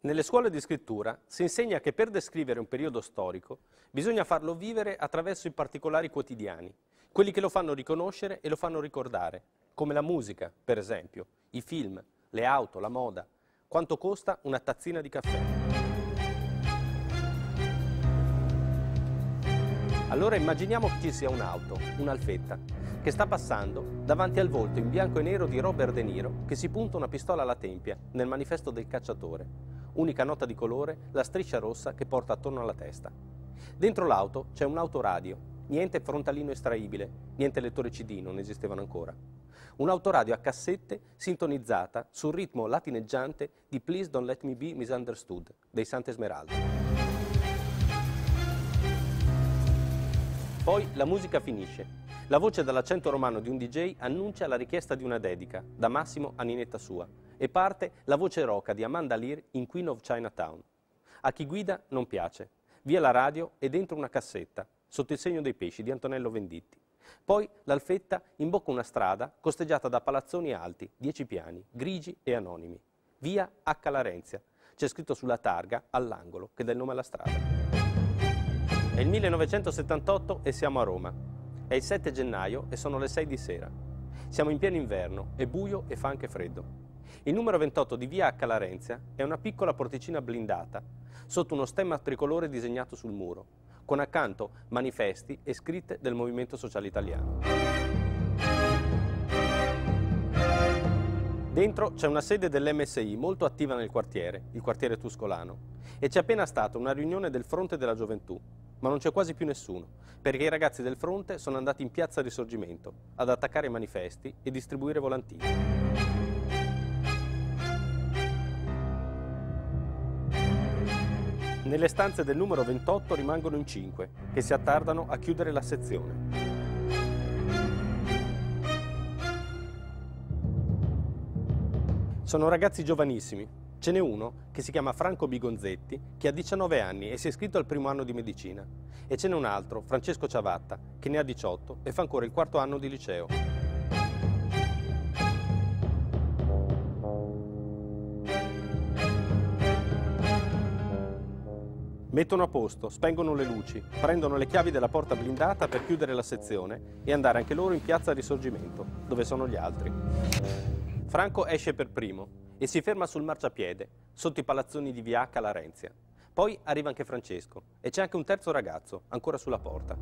Nelle scuole di scrittura si insegna che per descrivere un periodo storico bisogna farlo vivere attraverso i particolari quotidiani, quelli che lo fanno riconoscere e lo fanno ricordare, come la musica, per esempio, i film, le auto, la moda, quanto costa una tazzina di caffè. Allora immaginiamo che ci sia un'auto, un'alfetta, che sta passando davanti al volto in bianco e nero di Robert De Niro, che si punta una pistola alla tempia nel manifesto del cacciatore. Unica nota di colore, la striscia rossa che porta attorno alla testa. Dentro l'auto c'è un autoradio, niente frontalino estraibile, niente lettore CD, non esistevano ancora. Un autoradio a cassette sintonizzata sul ritmo latineggiante di Please Don't Let Me Be Misunderstood dei Santa Esmeralda. Poi la musica finisce. La voce dall'accento romano di un DJ annuncia la richiesta di una dedica, da Massimo a Ninetta sua, e parte la voce roca di Amanda Lear in Queen of Chinatown. A chi guida non piace. Via la radio e dentro una cassetta, sotto il segno dei pesci di Antonello Venditti. Poi l'alfetta imbocca una strada costeggiata da palazzoni alti, 10 piani, grigi e anonimi. Via Acca Larenzia. C'è scritto sulla targa, all'angolo, che dà il nome alla strada. È il 1978 e siamo a Roma. È il 7 gennaio e sono le 6 di sera. Siamo in pieno inverno, è buio e fa anche freddo. Il numero 28 di Via Acca Larenzia è una piccola porticina blindata, sotto uno stemma tricolore disegnato sul muro, con accanto manifesti e scritte del Movimento Sociale Italiano. Dentro c'è una sede dell'MSI molto attiva nel quartiere, il quartiere tuscolano, e c'è appena stata una riunione del Fronte della Gioventù. Ma non c'è quasi più nessuno, perché i ragazzi del fronte sono andati in piazza Risorgimento ad attaccare i manifesti e distribuire volantini. Nelle stanze del numero 28 rimangono in 5, che si attardano a chiudere la sezione. Sono ragazzi giovanissimi. Ce n'è uno che si chiama Franco Bigonzetti, che ha 19 anni e si è iscritto al primo anno di medicina. E ce n'è un altro, Francesco Ciavatta, che ne ha 18 e fa ancora il quarto anno di liceo. Mettono a posto, spengono le luci, prendono le chiavi della porta blindata per chiudere la sezione e andare anche loro in piazza Risorgimento, dove sono gli altri. Franco esce per primo e si ferma sul marciapiede, sotto i palazzoni di Via Acca Larenzia. Poi arriva anche Francesco, e c'è anche un terzo ragazzo, ancora sulla porta.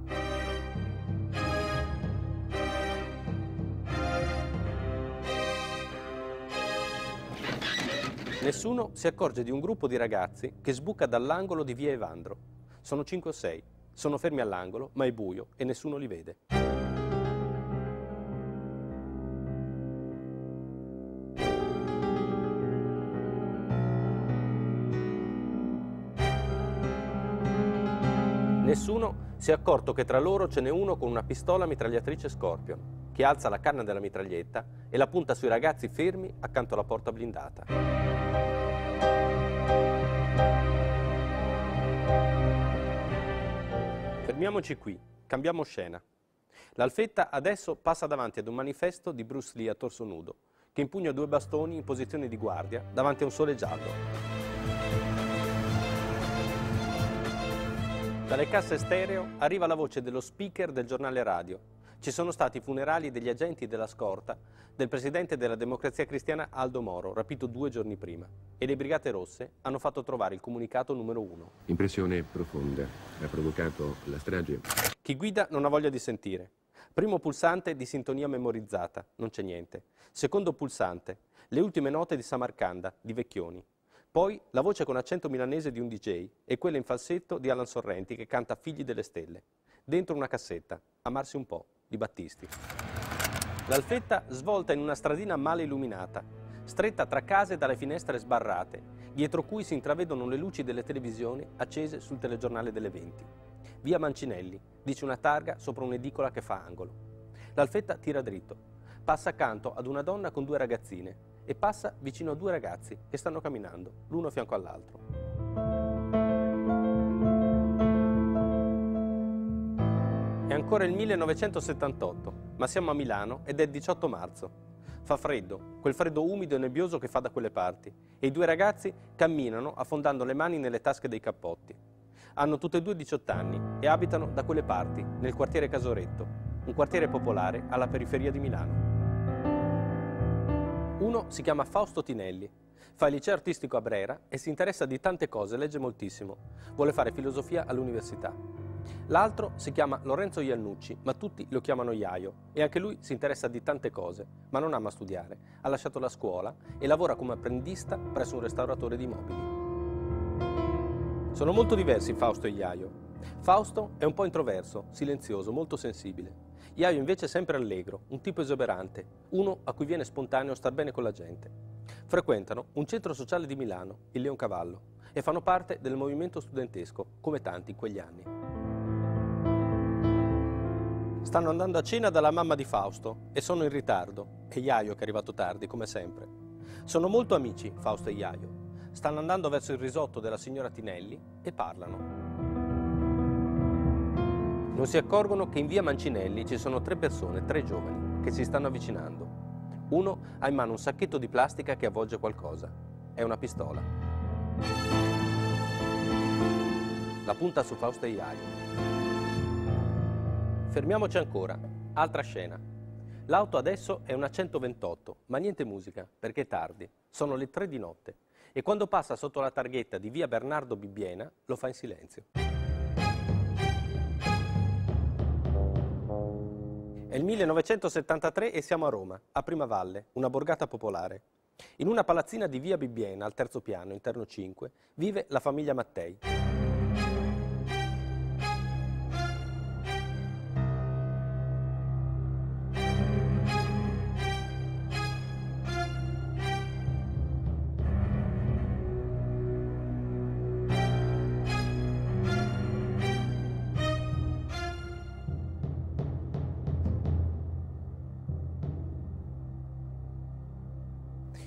Nessuno si accorge di un gruppo di ragazzi che sbuca dall'angolo di Via Evandro. Sono 5 o 6, sono fermi all'angolo, ma è buio e nessuno li vede. Nessuno si è accorto che tra loro ce n'è uno con una pistola mitragliatrice Scorpion, che alza la canna della mitraglietta e la punta sui ragazzi fermi accanto alla porta blindata. Fermiamoci qui, cambiamo scena. L'alfetta adesso passa davanti ad un manifesto di Bruce Lee a torso nudo, che impugna 2 bastoni in posizione di guardia davanti a un sole giallo. Dalle casse stereo arriva la voce dello speaker del giornale radio. Ci sono stati i funerali degli agenti della scorta del presidente della Democrazia Cristiana Aldo Moro, rapito 2 giorni prima, e le Brigate Rosse hanno fatto trovare il comunicato numero 1. Impressione profonda, ha provocato la strage. Chi guida non ha voglia di sentire. Primo pulsante di sintonia memorizzata, non c'è niente. Secondo pulsante, le ultime note di Samarcanda, di Vecchioni. Poi la voce con accento milanese di un DJ e quella in falsetto di Alan Sorrenti che canta Figli delle Stelle. Dentro una cassetta, Amarsi un po', di Battisti. L'alfetta svolta in una stradina male illuminata, stretta tra case dalle finestre sbarrate, dietro cui si intravedono le luci delle televisioni accese sul telegiornale delle 20. Via Mancinelli, dice una targa sopra un'edicola che fa angolo. L'alfetta tira dritto, passa accanto ad una donna con 2 ragazzine, e passa vicino a 2 ragazzi che stanno camminando, l'uno a fianco all'altro. È ancora il 1978, ma siamo a Milano ed è il 18 marzo. Fa freddo, quel freddo umido e nebbioso che fa da quelle parti, e i due ragazzi camminano affondando le mani nelle tasche dei cappotti. Hanno tutti e due 18 anni e abitano da quelle parti, nel quartiere Casoretto, un quartiere popolare alla periferia di Milano. Uno si chiama Fausto Tinelli, fa il liceo artistico a Brera e si interessa di tante cose, legge moltissimo, vuole fare filosofia all'università. L'altro si chiama Lorenzo Iannucci, ma tutti lo chiamano Iaio, e anche lui si interessa di tante cose, ma non ama studiare, ha lasciato la scuola e lavora come apprendista presso un restauratore di mobili. Sono molto diversi Fausto e Iaio. Fausto è un po' introverso, silenzioso, molto sensibile. Iaio invece è sempre allegro, un tipo esoberante, uno a cui viene spontaneo star bene con la gente. Frequentano un centro sociale di Milano, il Leoncavallo, e fanno parte del movimento studentesco, come tanti in quegli anni. Stanno andando a cena dalla mamma di Fausto e sono in ritardo, e Iaio che è arrivato tardi, come sempre. Sono molto amici Fausto e Iaio. Stanno andando verso il risotto della signora Tinelli e parlano. Non si accorgono che in via Mancinelli ci sono tre persone, tre giovani, che si stanno avvicinando. Uno ha in mano un sacchetto di plastica che avvolge qualcosa. È una pistola. La punta su Fausto e Iaio. Fermiamoci ancora. Altra scena. L'auto adesso è una 128, ma niente musica, perché è tardi. Sono le 3 di notte. E quando passa sotto la targhetta di via Bernardo Bibbiena, lo fa in silenzio. È il 1973 e siamo a Roma, a Prima Valle, una borgata popolare. In una palazzina di via Bibbiena, al terzo piano, interno 5, vive la famiglia Mattei.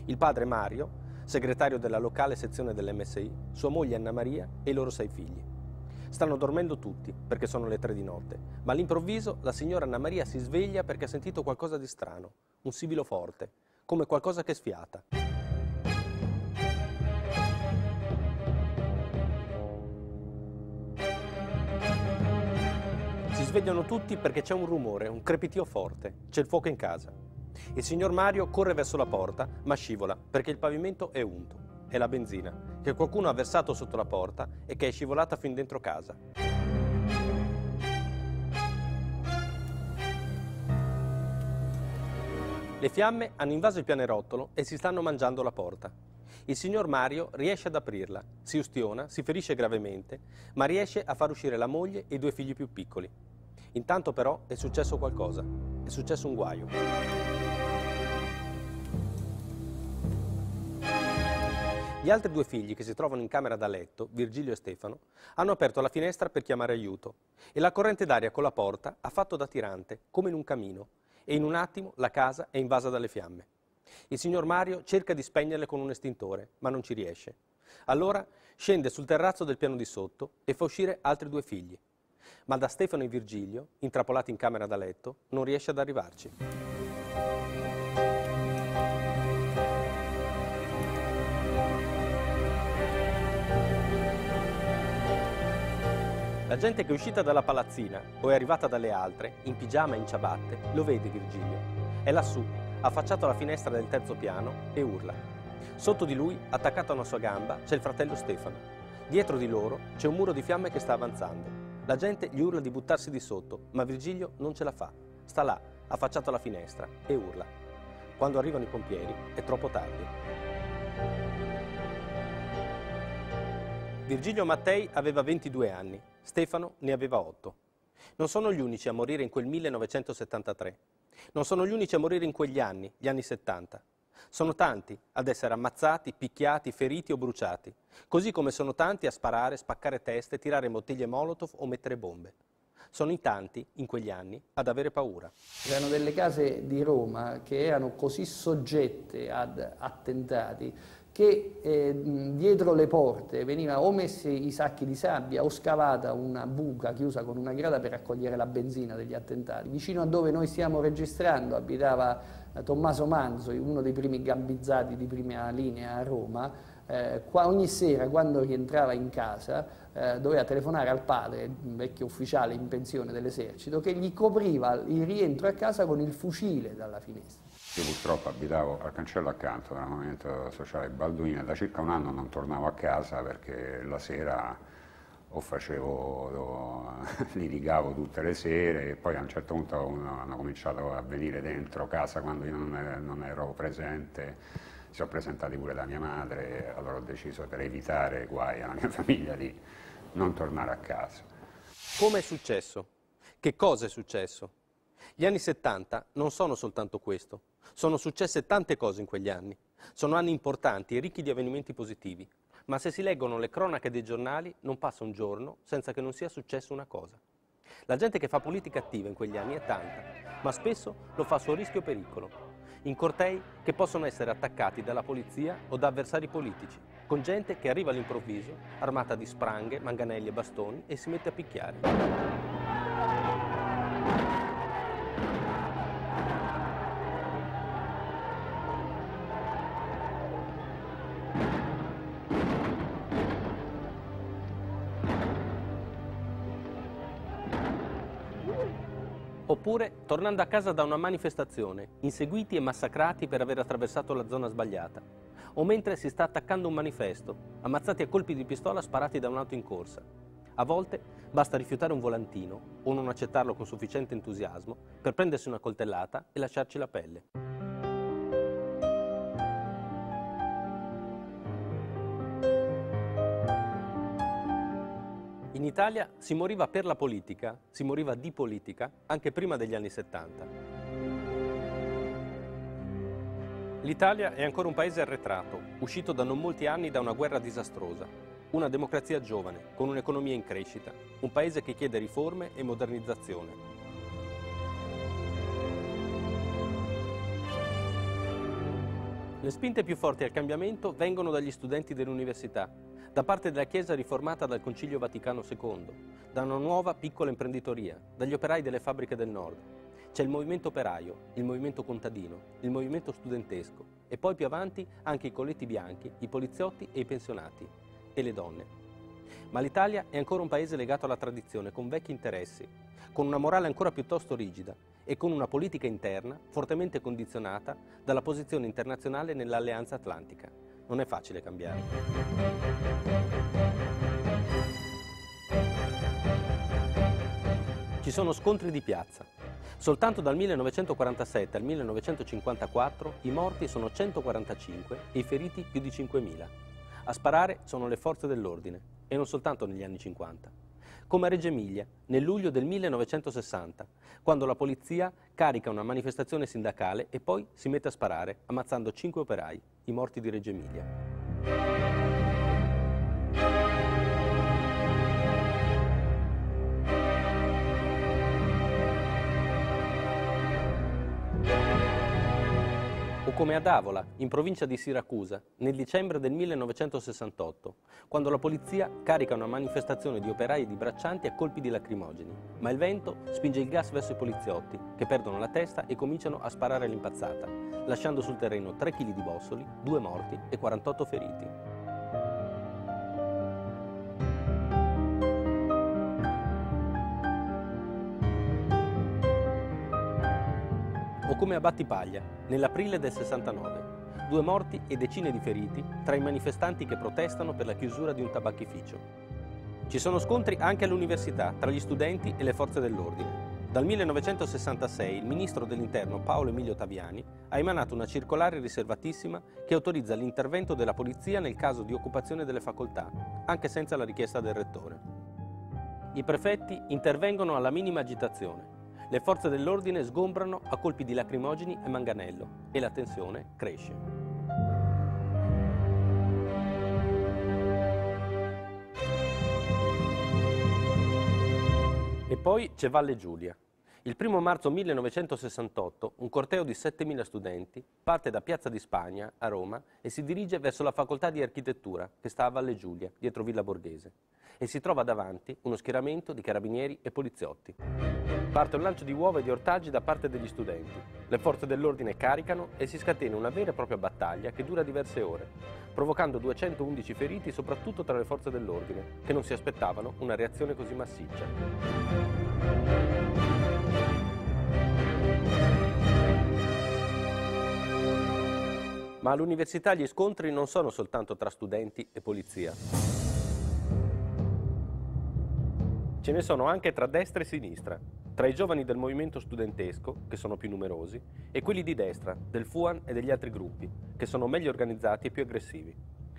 Il padre Mario, segretario della locale sezione dell'MSI, sua moglie Anna Maria e i loro 6 figli. Stanno dormendo tutti perché sono le 3 di notte, ma all'improvviso la signora Anna Maria si sveglia perché ha sentito qualcosa di strano, un sibilo forte, come qualcosa che sfiata. Si svegliano tutti perché c'è un rumore, un crepitio forte, c'è il fuoco in casa. Il signor Mario corre verso la porta, ma scivola, perché il pavimento è unto. È la benzina, che qualcuno ha versato sotto la porta e che è scivolata fin dentro casa. Le fiamme hanno invaso il pianerottolo e si stanno mangiando la porta. Il signor Mario riesce ad aprirla, si ustiona, si ferisce gravemente, ma riesce a far uscire la moglie e i 2 figli più piccoli. Intanto però è successo qualcosa, è successo un guaio. Gli altri 2 figli che si trovano in camera da letto, Virgilio e Stefano, hanno aperto la finestra per chiamare aiuto e la corrente d'aria con la porta ha fatto da tirante, come in un camino, e in un attimo la casa è invasa dalle fiamme. Il signor Mario cerca di spegnerle con un estintore, ma non ci riesce. Allora scende sul terrazzo del piano di sotto e fa uscire altri 2 figli. Ma da Stefano e Virgilio, intrappolati in camera da letto, non riesce ad arrivarci. La gente che è uscita dalla palazzina o è arrivata dalle altre, in pigiama e in ciabatte, lo vede Virgilio. È lassù, affacciato alla finestra del 3° piano e urla. Sotto di lui, attaccato a una sua gamba, c'è il fratello Stefano. Dietro di loro c'è un muro di fiamme che sta avanzando. La gente gli urla di buttarsi di sotto, ma Virgilio non ce la fa. Sta là, affacciato alla finestra, e urla. Quando arrivano i pompieri è troppo tardi. Virgilio Mattei aveva 22 anni, Stefano ne aveva 8. Non sono gli unici a morire in quel 1973. Non sono gli unici a morire in quegli anni, gli anni 70. Sono tanti ad essere ammazzati, picchiati, feriti o bruciati, così come sono tanti a sparare, spaccare teste, tirare bottiglie molotov o mettere bombe. Sono in tanti, in quegli anni, ad avere paura. Erano delle case di Roma che erano così soggette ad attentati che dietro le porte veniva o messi i sacchi di sabbia o scavata una buca chiusa con una grata per raccogliere la benzina degli attentati. Vicino a dove noi stiamo registrando abitava Tommaso Manzo, uno dei primi gambizzati di prima linea a Roma, ogni sera quando rientrava in casa doveva telefonare al padre, vecchio ufficiale in pensione dell'esercito, che gli copriva il rientro a casa con il fucile dalla finestra. Io purtroppo abitavo al cancello accanto del Movimento Sociale Balduina, da circa un anno non tornavo a casa perché la sera o litigavo tutte le sere e poi a un certo punto hanno cominciato a venire dentro casa quando io non ero presente, si sono presentati pure da mia madre, allora ho deciso per evitare guai alla mia famiglia di non tornare a casa. Come è successo? Che cosa è successo? Gli anni 70 non sono soltanto questo, sono successe tante cose in quegli anni, sono anni importanti e ricchi di avvenimenti positivi. Ma se si leggono le cronache dei giornali non passa un giorno senza che non sia successa una cosa. La gente che fa politica attiva in quegli anni è tanta, ma spesso lo fa a suo rischio e pericolo, in cortei che possono essere attaccati dalla polizia o da avversari politici, con gente che arriva all'improvviso, armata di spranghe, manganelli e bastoni, e si mette a picchiare. Oppure, tornando a casa da una manifestazione, inseguiti e massacrati per aver attraversato la zona sbagliata, o mentre si sta attaccando un manifesto, ammazzati a colpi di pistola sparati da un'auto in corsa. A volte basta rifiutare un volantino o non accettarlo con sufficiente entusiasmo per prendersi una coltellata e lasciarci la pelle. In Italia si moriva per la politica, si moriva di politica, anche prima degli anni 70. L'Italia è ancora un paese arretrato, uscito da non molti anni da una guerra disastrosa. Una democrazia giovane, con un'economia in crescita, un paese che chiede riforme e modernizzazione. Le spinte più forti al cambiamento vengono dagli studenti dell'università, da parte della Chiesa riformata dal Concilio Vaticano II, da una nuova piccola imprenditoria, dagli operai delle fabbriche del Nord. C'è il movimento operaio, il movimento contadino, il movimento studentesco e poi più avanti anche i colletti bianchi, i poliziotti e i pensionati, e le donne. Ma l'Italia è ancora un paese legato alla tradizione, con vecchi interessi, con una morale ancora piuttosto rigida e con una politica interna fortemente condizionata dalla posizione internazionale nell'Alleanza Atlantica. Non è facile cambiare. Ci sono scontri di piazza. Soltanto dal 1947 al 1954 i morti sono 145 e i feriti più di 5.000. A sparare sono le forze dell'ordine, e non soltanto negli anni 50. Come a Reggio Emilia, nel luglio del 1960, quando la polizia carica una manifestazione sindacale e poi si mette a sparare, ammazzando 5 operai, i morti di Reggio Emilia. O come ad Avola, in provincia di Siracusa, nel dicembre del 1968, quando la polizia carica una manifestazione di operai e di braccianti a colpi di lacrimogeni, ma il vento spinge il gas verso i poliziotti, che perdono la testa e cominciano a sparare all'impazzata, lasciando sul terreno 3 kg di bossoli, 2 morti e 48 feriti. O come a Battipaglia, nell'aprile del 69, 2 morti e decine di feriti tra i manifestanti che protestano per la chiusura di un tabacchificio. Ci sono scontri anche all'università tra gli studenti e le forze dell'ordine. Dal 1966 il ministro dell'Interno Paolo Emilio Taviani ha emanato una circolare riservatissima che autorizza l'intervento della polizia nel caso di occupazione delle facoltà, anche senza la richiesta del rettore. I prefetti intervengono alla minima agitazione. Le forze dell'ordine sgombrano a colpi di lacrimogeni e manganello e la tensione cresce. E poi c'è Valle Giulia. Il 1 marzo 1968 un corteo di 7.000 studenti parte da Piazza di Spagna a Roma e si dirige verso la facoltà di architettura che sta a Valle Giulia, dietro Villa Borghese, e si trova davanti uno schieramento di carabinieri e poliziotti. Parte un lancio di uova e di ortaggi da parte degli studenti. Le forze dell'ordine caricano e si scatena una vera e propria battaglia che dura diverse ore, provocando 211 feriti soprattutto tra le forze dell'ordine, che non si aspettavano una reazione così massiccia. Ma all'università gli scontri non sono soltanto tra studenti e polizia. Ce ne sono anche tra destra e sinistra, tra i giovani del movimento studentesco, che sono più numerosi, e quelli di destra, del FUAN e degli altri gruppi, che sono meglio organizzati e più aggressivi.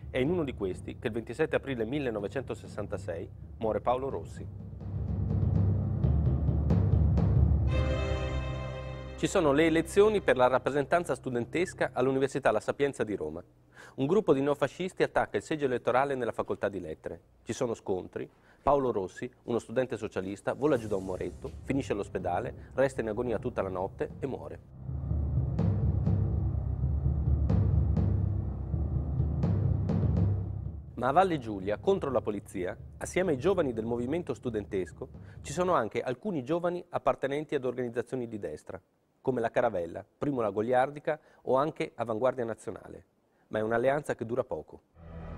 È in uno di questi che il 27 aprile 1966 muore Paolo Rossi. Ci sono le elezioni per la rappresentanza studentesca all'Università La Sapienza di Roma. Un gruppo di neofascisti attacca il seggio elettorale nella facoltà di lettere. Ci sono scontri. Paolo Rossi, uno studente socialista, vola giù da un muretto, finisce all'ospedale, resta in agonia tutta la notte e muore. Ma a Valle Giulia, contro la polizia, assieme ai giovani del movimento studentesco, ci sono anche alcuni giovani appartenenti ad organizzazioni di destra, come la Caravella, Primo la Goliardica o anche Avanguardia Nazionale. Ma è un'alleanza che dura poco.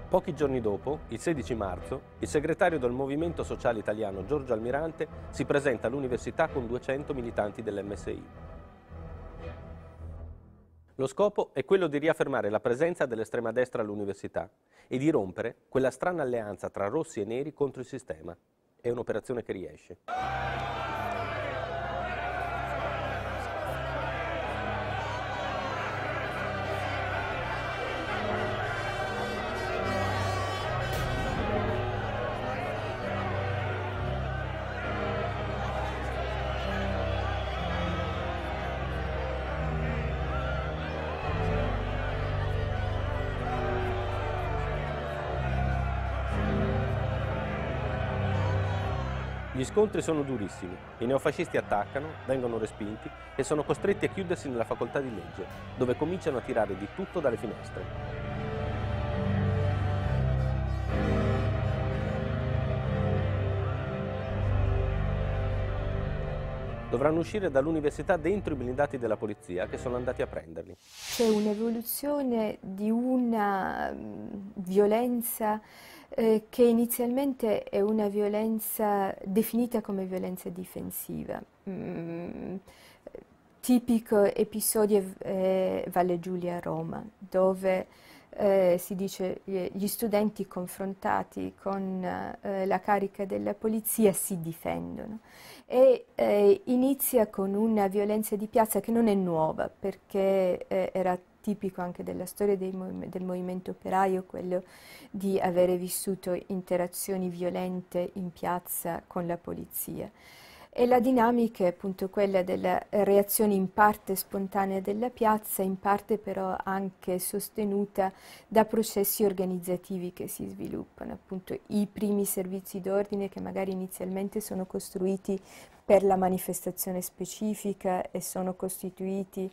Pochi giorni dopo, il 16 marzo, il segretario del Movimento Sociale Italiano Giorgio Almirante si presenta all'università con 200 militanti dell'MSI. Lo scopo è quello di riaffermare la presenza dell'estrema destra all'università e di rompere quella strana alleanza tra rossi e neri contro il sistema. È un'operazione che riesce. Gli scontri sono durissimi, i neofascisti attaccano, vengono respinti e sono costretti a chiudersi nella facoltà di legge, dove cominciano a tirare di tutto dalle finestre. Dovranno uscire dall'università dentro i blindati della polizia che sono andati a prenderli. C'è un'evoluzione di una violenza che inizialmente è una violenza definita come violenza difensiva. Tipico episodio Valle Giulia a Roma, dove si dice gli studenti confrontati con la carica della polizia si difendono e inizia con una violenza di piazza che non è nuova, perché era tipico anche della storia del movimento operaio, quello di avere vissuto interazioni violente in piazza con la polizia. E la dinamica è appunto quella della reazione in parte spontanea della piazza, in parte però anche sostenuta da processi organizzativi che si sviluppano, appunto i primi servizi d'ordine che magari inizialmente sono costruiti per la manifestazione specifica e sono costituiti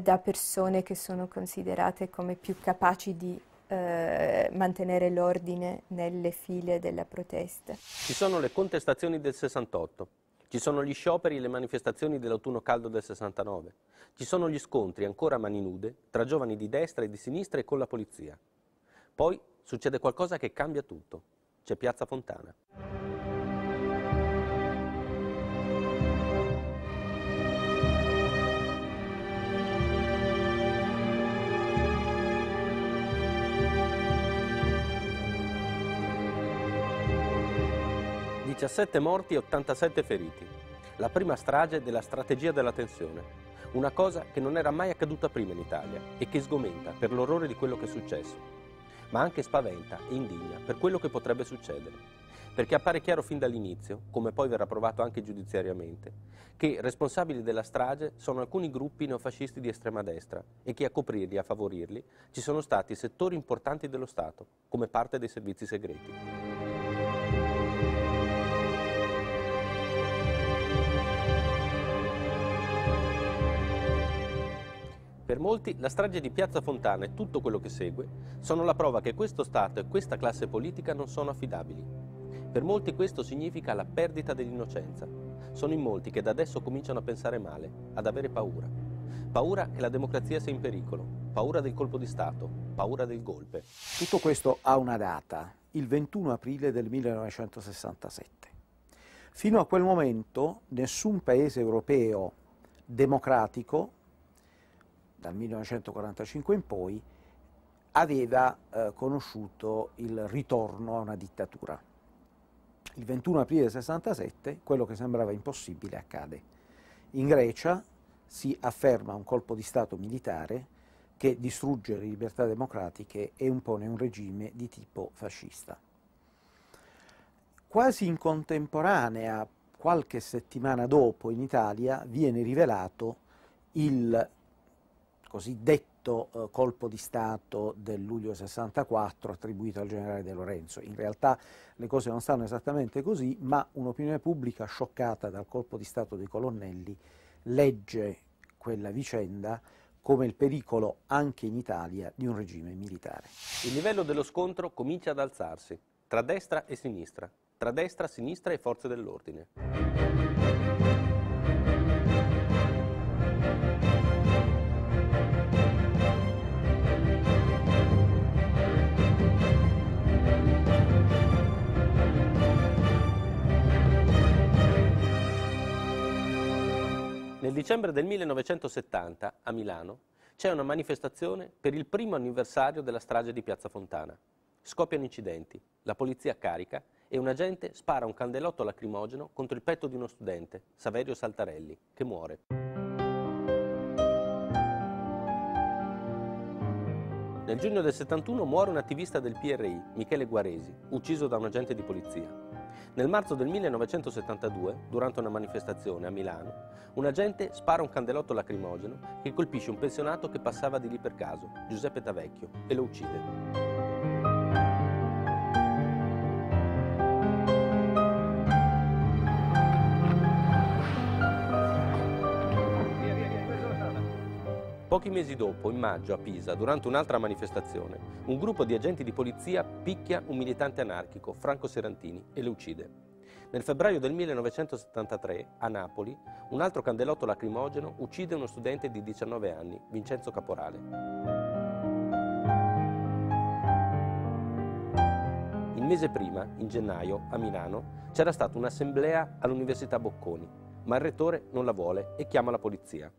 da persone che sono considerate come più capaci di mantenere l'ordine nelle file della protesta. Ci sono le contestazioni del 68. Ci sono gli scioperi e le manifestazioni dell'autunno caldo del 69. Ci sono gli scontri, ancora a mani nude, tra giovani di destra e di sinistra e con la polizia. Poi succede qualcosa che cambia tutto. C'è Piazza Fontana. «17 morti e 87 feriti. La prima strage della strategia della tensione. Una cosa che non era mai accaduta prima in Italia e che sgomenta per l'orrore di quello che è successo, ma anche spaventa e indigna per quello che potrebbe succedere, perché appare chiaro fin dall'inizio, come poi verrà provato anche giudiziariamente, che responsabili della strage sono alcuni gruppi neofascisti di estrema destra e che a coprirli, a favorirli, ci sono stati settori importanti dello Stato, come parte dei servizi segreti». Per molti la strage di Piazza Fontana e tutto quello che segue sono la prova che questo Stato e questa classe politica non sono affidabili. Per molti questo significa la perdita dell'innocenza. Sono in molti che da adesso cominciano a pensare male, ad avere paura. Paura che la democrazia sia in pericolo, paura del colpo di Stato, paura del golpe. Tutto questo ha una data, il 21 aprile del 1967. Fino a quel momento nessun paese europeo democratico dal 1945 in poi, aveva conosciuto il ritorno a una dittatura. Il 21 aprile del 67, quello che sembrava impossibile accade. In Grecia si afferma un colpo di Stato militare che distrugge le libertà democratiche e impone un regime di tipo fascista. Quasi in contemporanea, qualche settimana dopo, in Italia, viene rivelato il cosiddetto colpo di Stato del luglio 64 attribuito al generale De Lorenzo. In realtà le cose non stanno esattamente così, ma un'opinione pubblica scioccata dal colpo di Stato dei colonnelli legge quella vicenda come il pericolo anche in Italia di un regime militare. Il livello dello scontro comincia ad alzarsi, tra destra e sinistra, e forze dell'ordine. Nel dicembre del 1970, a Milano, c'è una manifestazione per il primo anniversario della strage di Piazza Fontana. Scoppiano incidenti, la polizia carica e un agente spara un candelotto lacrimogeno contro il petto di uno studente, Saverio Saltarelli, che muore. Nel giugno del 71 muore un attivista del PRI, Michele Guaresi, ucciso da un agente di polizia. Nel marzo del 1972, durante una manifestazione a Milano, un agente spara un candelotto lacrimogeno che colpisce un pensionato che passava di lì per caso, Giuseppe Tavecchio, e lo uccide. Pochi mesi dopo, in maggio, a Pisa, durante un'altra manifestazione, un gruppo di agenti di polizia picchia un militante anarchico, Franco Serantini, e lo uccide. Nel febbraio del 1973, a Napoli, un altro candelotto lacrimogeno uccide uno studente di 19 anni, Vincenzo Caporale. Il mese prima, in gennaio, a Milano, c'era stata un'assemblea all'Università Bocconi, ma il rettore non la vuole e chiama la polizia.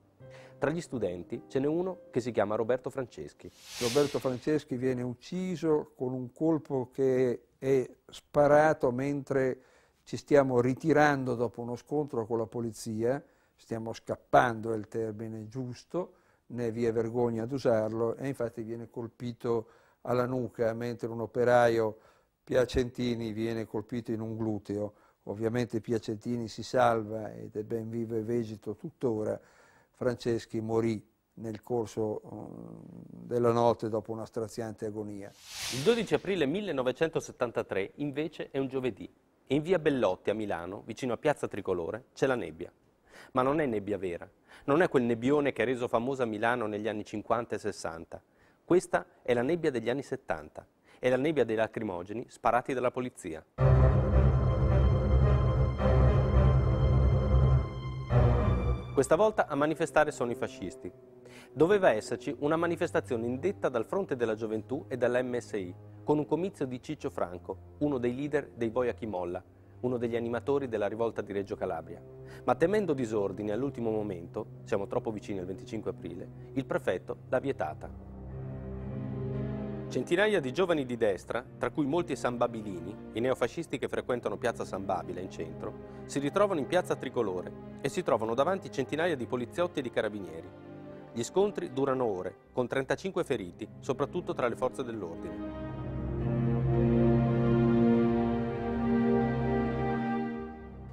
Tra gli studenti ce n'è uno che si chiama Roberto Franceschi. Roberto Franceschi viene ucciso con un colpo che è sparato mentre ci stiamo ritirando dopo uno scontro con la polizia, stiamo scappando, è il termine giusto, ne vi è vergogna ad usarlo, e infatti viene colpito alla nuca, mentre un operaio, Piacentini, viene colpito in un gluteo. Ovviamente Piacentini si salva ed è ben vivo e vegeto tuttora. Franceschi morì nel corso della notte dopo una straziante agonia. Il 12 aprile 1973 invece è un giovedì e in via Bellotti a Milano, vicino a Piazza Tricolore, c'è la nebbia. Ma non è nebbia vera, non è quel nebbione che ha reso famosa Milano negli anni 50 e 60. Questa è la nebbia degli anni 70, è la nebbia dei lacrimogeni sparati dalla polizia. Questa volta a manifestare sono i fascisti. Doveva esserci una manifestazione indetta dal Fronte della Gioventù e dalla MSI, con un comizio di Ciccio Franco, uno dei leader dei boia chi molla, uno degli animatori della rivolta di Reggio Calabria. Ma temendo disordini all'ultimo momento, siamo troppo vicini al 25 aprile, il prefetto l'ha vietata. Centinaia di giovani di destra, tra cui molti sanbabilini, i neofascisti che frequentano Piazza San Babila in centro, si ritrovano in Piazza Tricolore e si trovano davanti centinaia di poliziotti e di carabinieri. Gli scontri durano ore, con 35 feriti, soprattutto tra le forze dell'ordine.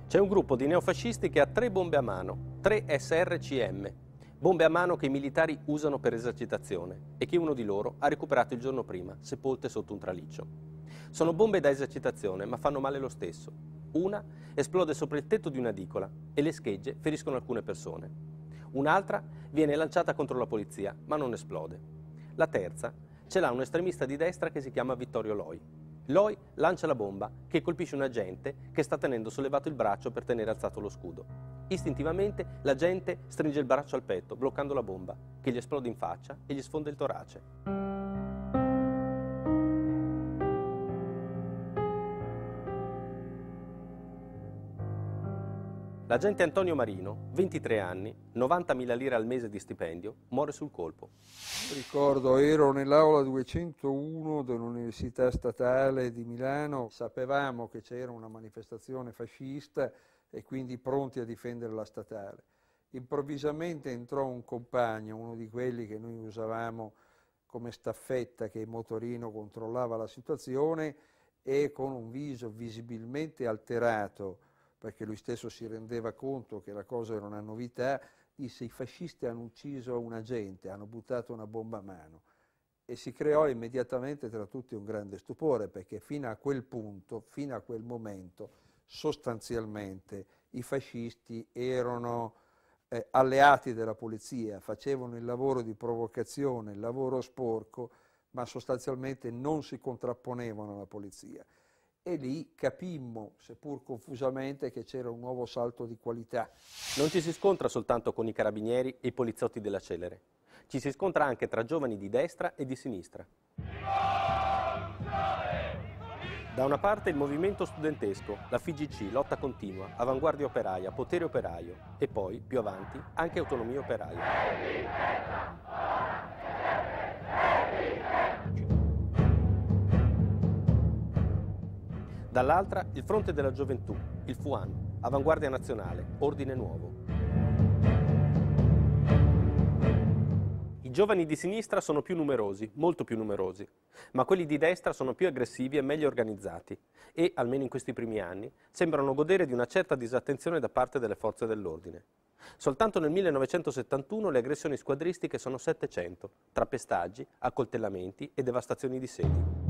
C'è un gruppo di neofascisti che ha 3 bombe a mano, 3 SRCM, bombe a mano che i militari usano per esercitazione e che uno di loro ha recuperato il giorno prima, sepolte sotto un traliccio. Sono bombe da esercitazione, ma fanno male lo stesso. Una esplode sopra il tetto di una edicola e le schegge feriscono alcune persone. Un'altra viene lanciata contro la polizia, ma non esplode. La terza ce l'ha un estremista di destra che si chiama Vittorio Loi. Loi lancia la bomba che colpisce un agente che sta tenendo sollevato il braccio per tenere alzato lo scudo. Istintivamente l'agente stringe il braccio al petto, bloccando la bomba, che gli esplode in faccia e gli sfonda il torace. L'agente Antonio Marino, 23 anni, 90.000 lire al mese di stipendio, muore sul colpo. Ricordo, ero nell'aula 201 dell'Università Statale di Milano, sapevamo che c'era una manifestazione fascista e quindi pronti a difendere la statale. Improvvisamente entrò un compagno, uno di quelli che noi usavamo come staffetta, che in motorino controllava la situazione, e con un viso visibilmente alterato, perché lui stesso si rendeva conto che la cosa era una novità, disse: i fascisti hanno ucciso un agente, hanno buttato una bomba a mano. E si creò immediatamente tra tutti un grande stupore, perché fino a quel punto, fino a quel momento, sostanzialmente i fascisti erano alleati della polizia, facevano il lavoro di provocazione, il lavoro sporco, ma sostanzialmente non si contrapponevano alla polizia. E lì capimmo, seppur confusamente, che c'era un nuovo salto di qualità. Non ci si scontra soltanto con i carabinieri e i poliziotti della Celere. Ci si scontra anche tra giovani di destra e di sinistra. Da una parte il movimento studentesco, la FIGC, Lotta Continua, Avanguardia Operaia, Potere Operaio e poi, più avanti, anche Autonomia Operaia. Dall'altra il Fronte della Gioventù, il FUAN, Avanguardia Nazionale, Ordine Nuovo. I giovani di sinistra sono più numerosi, molto più numerosi, ma quelli di destra sono più aggressivi e meglio organizzati e, almeno in questi primi anni, sembrano godere di una certa disattenzione da parte delle forze dell'ordine. Soltanto nel 1971 le aggressioni squadristiche sono 700, tra pestaggi, accoltellamenti e devastazioni di sedi.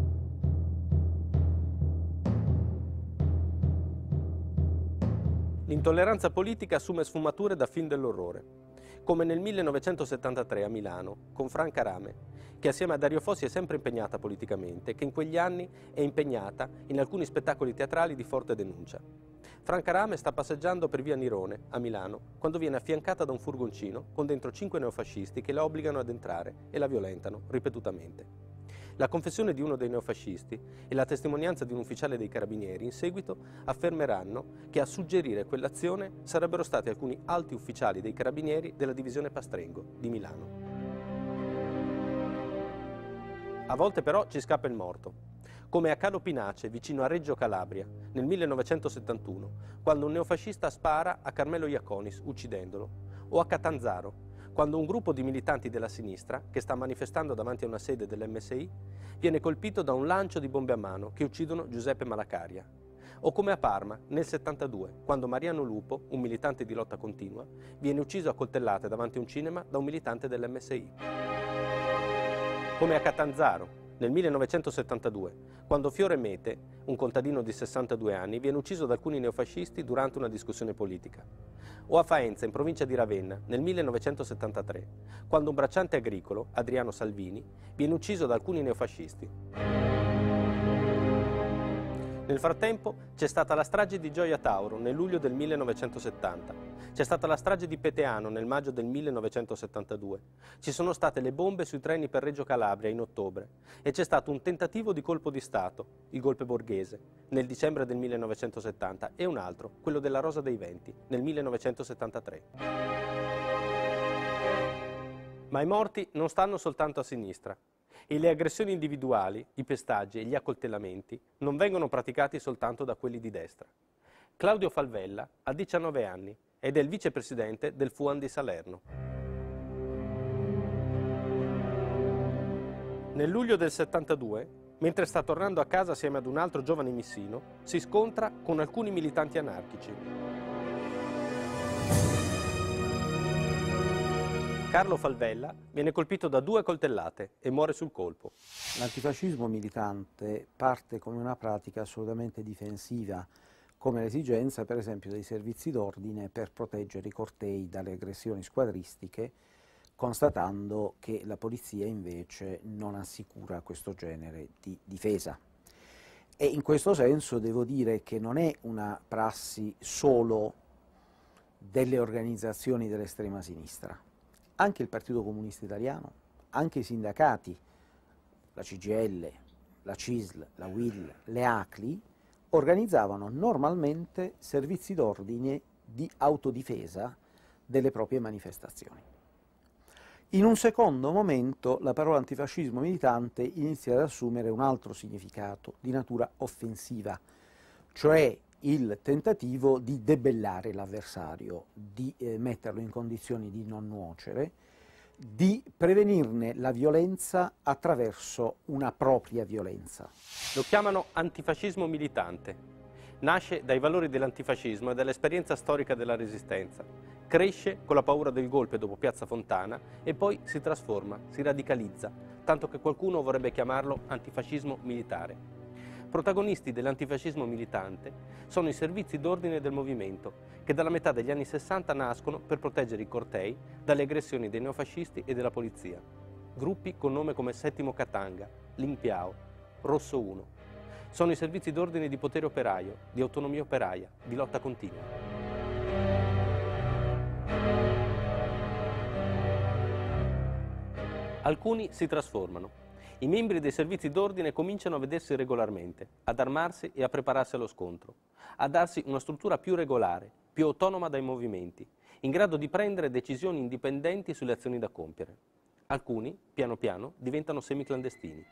L'intolleranza politica assume sfumature da film dell'orrore, come nel 1973 a Milano, con Franca Rame, che assieme a Dario Fo si è sempre impegnata politicamente, che in quegli anni è impegnata in alcuni spettacoli teatrali di forte denuncia. Franca Rame sta passeggiando per via Nirone, a Milano, quando viene affiancata da un furgoncino con dentro 5 neofascisti che la obbligano ad entrare e la violentano ripetutamente. La confessione di uno dei neofascisti e la testimonianza di un ufficiale dei carabinieri in seguito affermeranno che a suggerire quell'azione sarebbero stati alcuni alti ufficiali dei carabinieri della divisione Pastrengo di Milano. A volte però ci scappa il morto, come a Calo Pinace, vicino a Reggio Calabria, nel 1971, quando un neofascista spara a Carmelo Iaconis, uccidendolo, o a Catanzaro, quando un gruppo di militanti della sinistra, che sta manifestando davanti a una sede dell'MSI, viene colpito da un lancio di bombe a mano che uccidono Giuseppe Malacaria. O come a Parma, nel 72, quando Mariano Lupo, un militante di Lotta Continua, viene ucciso a coltellate davanti a un cinema da un militante dell'MSI. Come a Catanzaro, nel 1972, quando Fiore Mete, un contadino di 62 anni, viene ucciso da alcuni neofascisti durante una discussione politica. O a Faenza, in provincia di Ravenna, nel 1973, quando un bracciante agricolo, Adriano Salvini, viene ucciso da alcuni neofascisti. Nel frattempo c'è stata la strage di Gioia Tauro nel luglio del 1970, c'è stata la strage di Peteano nel maggio del 1972, ci sono state le bombe sui treni per Reggio Calabria in ottobre e c'è stato un tentativo di colpo di Stato, il golpe borghese, nel dicembre del 1970 e un altro, quello della Rosa dei Venti, nel 1973. Ma i morti non stanno soltanto a sinistra. E le aggressioni individuali, i pestaggi e gli accoltellamenti non vengono praticati soltanto da quelli di destra. Claudio Falvella ha 19 anni ed è il vicepresidente del FUAN di Salerno. Nel luglio del 72, mentre sta tornando a casa assieme ad un altro giovane missino, si scontra con alcuni militanti anarchici. Carlo Falvella viene colpito da 2 coltellate e muore sul colpo. L'antifascismo militante parte come una pratica assolutamente difensiva, come l'esigenza per esempio dei servizi d'ordine per proteggere i cortei dalle aggressioni squadristiche, constatando che la polizia invece non assicura questo genere di difesa. E in questo senso devo dire che non è una prassi solo delle organizzazioni dell'estrema sinistra. Anche il Partito Comunista Italiano, anche i sindacati, la CGIL, la CISL, la UIL, le ACLI, organizzavano normalmente servizi d'ordine di autodifesa delle proprie manifestazioni. In un secondo momento la parola antifascismo militante inizia ad assumere un altro significato di natura offensiva, cioè il tentativo di debellare l'avversario, di metterlo in condizioni di non nuocere, di prevenirne la violenza attraverso una propria violenza. Lo chiamano antifascismo militante. Nasce dai valori dell'antifascismo e dall'esperienza storica della Resistenza. Cresce con la paura del golpe dopo Piazza Fontana e poi si trasforma, si radicalizza, tanto che qualcuno vorrebbe chiamarlo antifascismo militare. Protagonisti dell'antifascismo militante sono i servizi d'ordine del movimento, che dalla metà degli anni 60 nascono per proteggere i cortei dalle aggressioni dei neofascisti e della polizia. Gruppi con nome come Settimo Katanga, Limpiao, Rosso 1. Sono i servizi d'ordine di Potere Operaio, di Autonomia Operaia, di Lotta Continua. Alcuni si trasformano. I membri dei servizi d'ordine cominciano a vedersi regolarmente, ad armarsi e a prepararsi allo scontro, a darsi una struttura più regolare, più autonoma dai movimenti, in grado di prendere decisioni indipendenti sulle azioni da compiere. Alcuni, piano piano, diventano semiclandestini.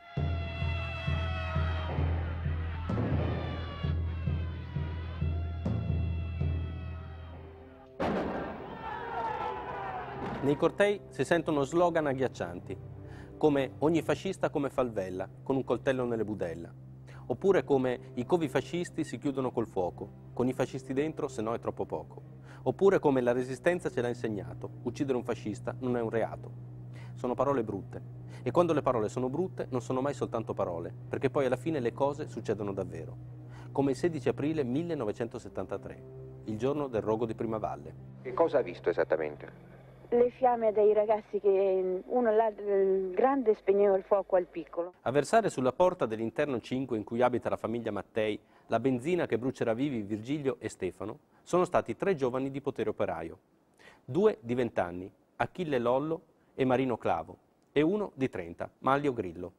Nei cortei si sentono slogan agghiaccianti, come ogni fascista come Falvella, con un coltello nelle budella, oppure come i covi fascisti si chiudono col fuoco, con i fascisti dentro se no è troppo poco, oppure come la Resistenza ce l'ha insegnato, uccidere un fascista non è un reato. Sono parole brutte, e quando le parole sono brutte non sono mai soltanto parole, perché poi alla fine le cose succedono davvero, come il 16 aprile 1973, il giorno del rogo di Prima Valle. Che cosa ha visto esattamente? Le fiamme dei ragazzi che uno il grande spegneva il fuoco al piccolo. A versare sulla porta dell'interno 5 in cui abita la famiglia Mattei la benzina che brucerà vivi Virgilio e Stefano sono stati 3 giovani di Potere Operaio, 2 di 20 anni, Achille Lollo e Marino Clavo, e 1 di 30, Manlio Grillo.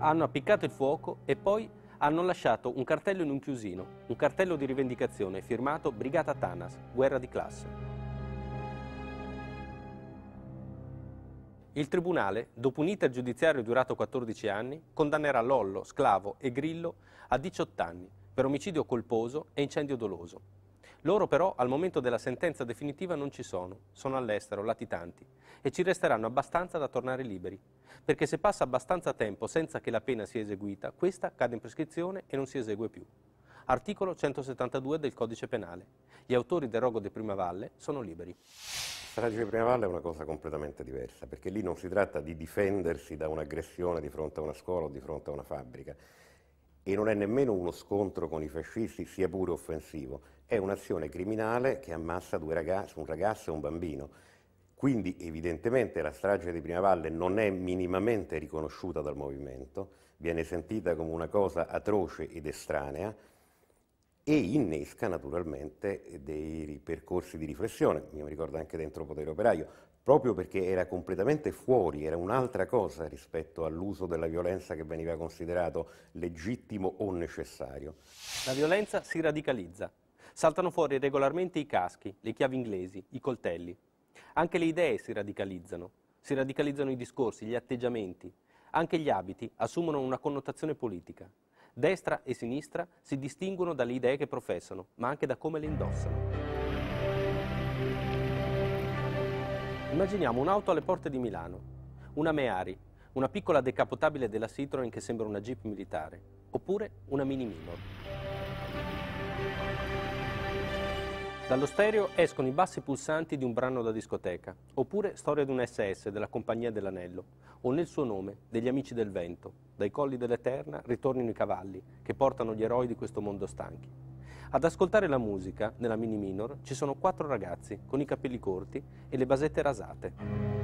Hanno appiccato il fuoco e poi hanno lasciato un cartello in un chiusino, un cartello di rivendicazione firmato Brigata Tanas, guerra di classe. Il tribunale, dopo un iter giudiziario durato 14 anni, condannerà Lollo, Sclavo e Grillo a 18 anni per omicidio colposo e incendio doloso. Loro però al momento della sentenza definitiva non ci sono, sono all'estero, latitanti, e ci resteranno abbastanza da tornare liberi, perché se passa abbastanza tempo senza che la pena sia eseguita, questa cade in prescrizione e non si esegue più. Articolo 172 del Codice Penale. Gli autori del rogo di Prima Valle sono liberi. La strage di Prima Valle è una cosa completamente diversa, perché lì non si tratta di difendersi da un'aggressione di fronte a una scuola o di fronte a una fabbrica, e non è nemmeno uno scontro con i fascisti, sia pure offensivo, è un'azione criminale che ammazza 2 ragazzi, un ragazzo e un bambino. Quindi evidentemente la strage di Prima Valle non è minimamente riconosciuta dal movimento, viene sentita come una cosa atroce ed estranea e innesca naturalmente dei percorsi di riflessione, mi ricordo anche dentro Potere Operaio, proprio perché era completamente fuori, era un'altra cosa rispetto all'uso della violenza che veniva considerato legittimo o necessario. La violenza si radicalizza, saltano fuori regolarmente i caschi, le chiavi inglesi, i coltelli. Anche le idee si radicalizzano i discorsi, gli atteggiamenti, anche gli abiti assumono una connotazione politica. Destra e sinistra si distinguono dalle idee che professano, ma anche da come le indossano. Immaginiamo un'auto alle porte di Milano, una Meari, una piccola decapotabile della Citroën che sembra una Jeep militare, oppure una Mini Minor. Dallo stereo escono i bassi pulsanti di un brano da discoteca, oppure storia di un SS della Compagnia dell'Anello, o nel suo nome degli Amici del Vento, dai colli dell'Eterna ritornino i cavalli che portano gli eroi di questo mondo stanchi. Ad ascoltare la musica, nella mini minor, ci sono 4 ragazzi con i capelli corti e le basette rasate.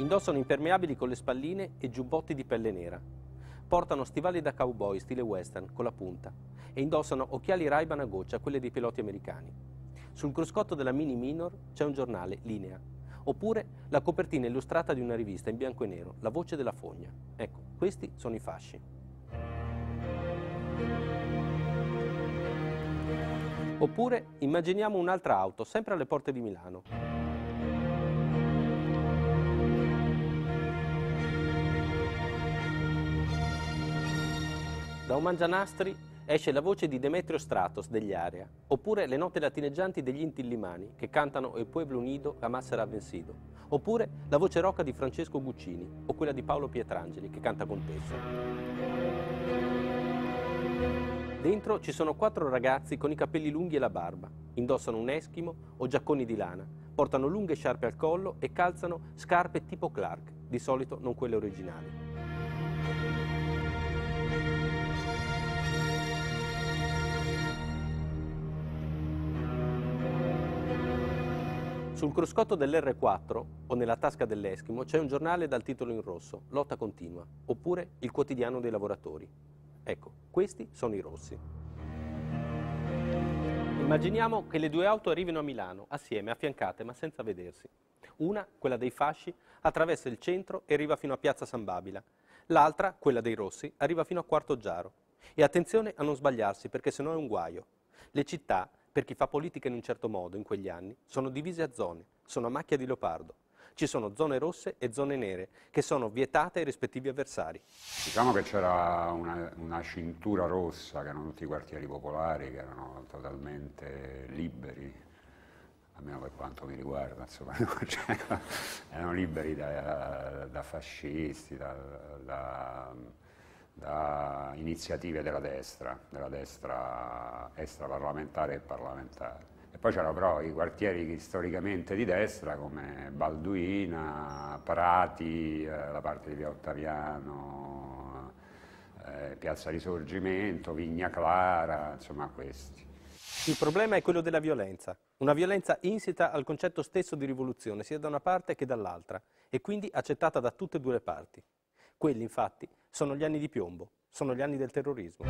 Indossano impermeabili con le spalline e giubbotti di pelle nera. Portano stivali da cowboy stile western con la punta e indossano occhiali Ray-Ban a goccia, quelle dei piloti americani. Sul cruscotto della mini minor c'è un giornale, Linea, oppure la copertina illustrata di una rivista in bianco e nero, La Voce della Fogna. Ecco, questi sono i fasci. Oppure immaginiamo un'altra auto, sempre alle porte di Milano. Da un mangianastri esce la voce di Demetrio Stratos degli Area, oppure le note latineggianti degli Intillimani che cantano El pueblo unido jamás será vencido, oppure la voce rocca di Francesco Guccini o quella di Paolo Pietrangeli che canta Contessa. Dentro ci sono 4 ragazzi con i capelli lunghi e la barba, indossano un eschimo o giacconi di lana, portano lunghe sciarpe al collo e calzano scarpe tipo Clark, di solito non quelle originali. Sul cruscotto dell'R4 o nella tasca dell'eschimo c'è un giornale dal titolo in rosso, Lotta Continua, oppure il quotidiano dei lavoratori. Ecco, questi sono i rossi. Immaginiamo che le 2 auto arrivino a Milano, assieme, affiancate, ma senza vedersi. Una, quella dei fasci, attraversa il centro e arriva fino a Piazza San Babila. L'altra, quella dei rossi, arriva fino a Quarto Giaro. E attenzione a non sbagliarsi, perché sennò è un guaio. Le città, per chi fa politica in un certo modo in quegli anni, sono divise a zone, sono a macchia di leopardo. Ci sono zone rosse e zone nere, che sono vietate ai rispettivi avversari. Diciamo che c'era una cintura rossa, che erano tutti i quartieri popolari, che erano totalmente liberi, almeno per quanto mi riguarda, insomma, cioè, erano liberi da fascisti, da iniziative della destra extraparlamentare e parlamentare. E poi c'erano però i quartieri storicamente di destra come Balduina, Prati, la parte di Via Ottaviano, Piazza Risorgimento, Vigna Clara, insomma questi. Il problema è quello della violenza, una violenza insita al concetto stesso di rivoluzione sia da una parte che dall'altra e quindi accettata da tutte e 2 le parti. Quelli, infatti, sono gli anni di piombo, sono gli anni del terrorismo.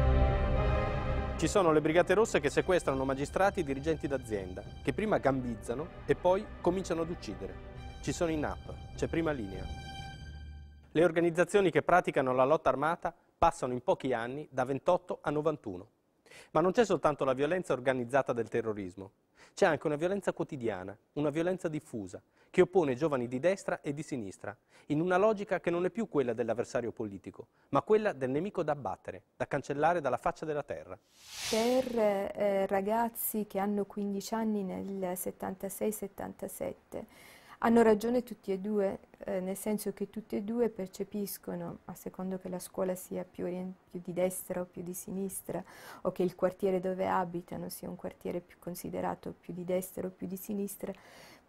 Ci sono le Brigate Rosse che sequestrano magistrati e dirigenti d'azienda, che prima gambizzano e poi cominciano ad uccidere. Ci sono i NAP, c'è Prima Linea. Le organizzazioni che praticano la lotta armata passano in pochi anni da 28 a 91. Ma non c'è soltanto la violenza organizzata del terrorismo, c'è anche una violenza quotidiana, una violenza diffusa, che oppone giovani di destra e di sinistra, in una logica che non è più quella dell'avversario politico, ma quella del nemico da abbattere, da cancellare dalla faccia della terra. Per ragazzi che hanno 15 anni nel 76-77, hanno ragione tutti e 2, nel senso che tutti e 2 percepiscono, a secondo che la scuola sia più di destra o più di sinistra, o che il quartiere dove abitano sia un quartiere più considerato più di destra o più di sinistra,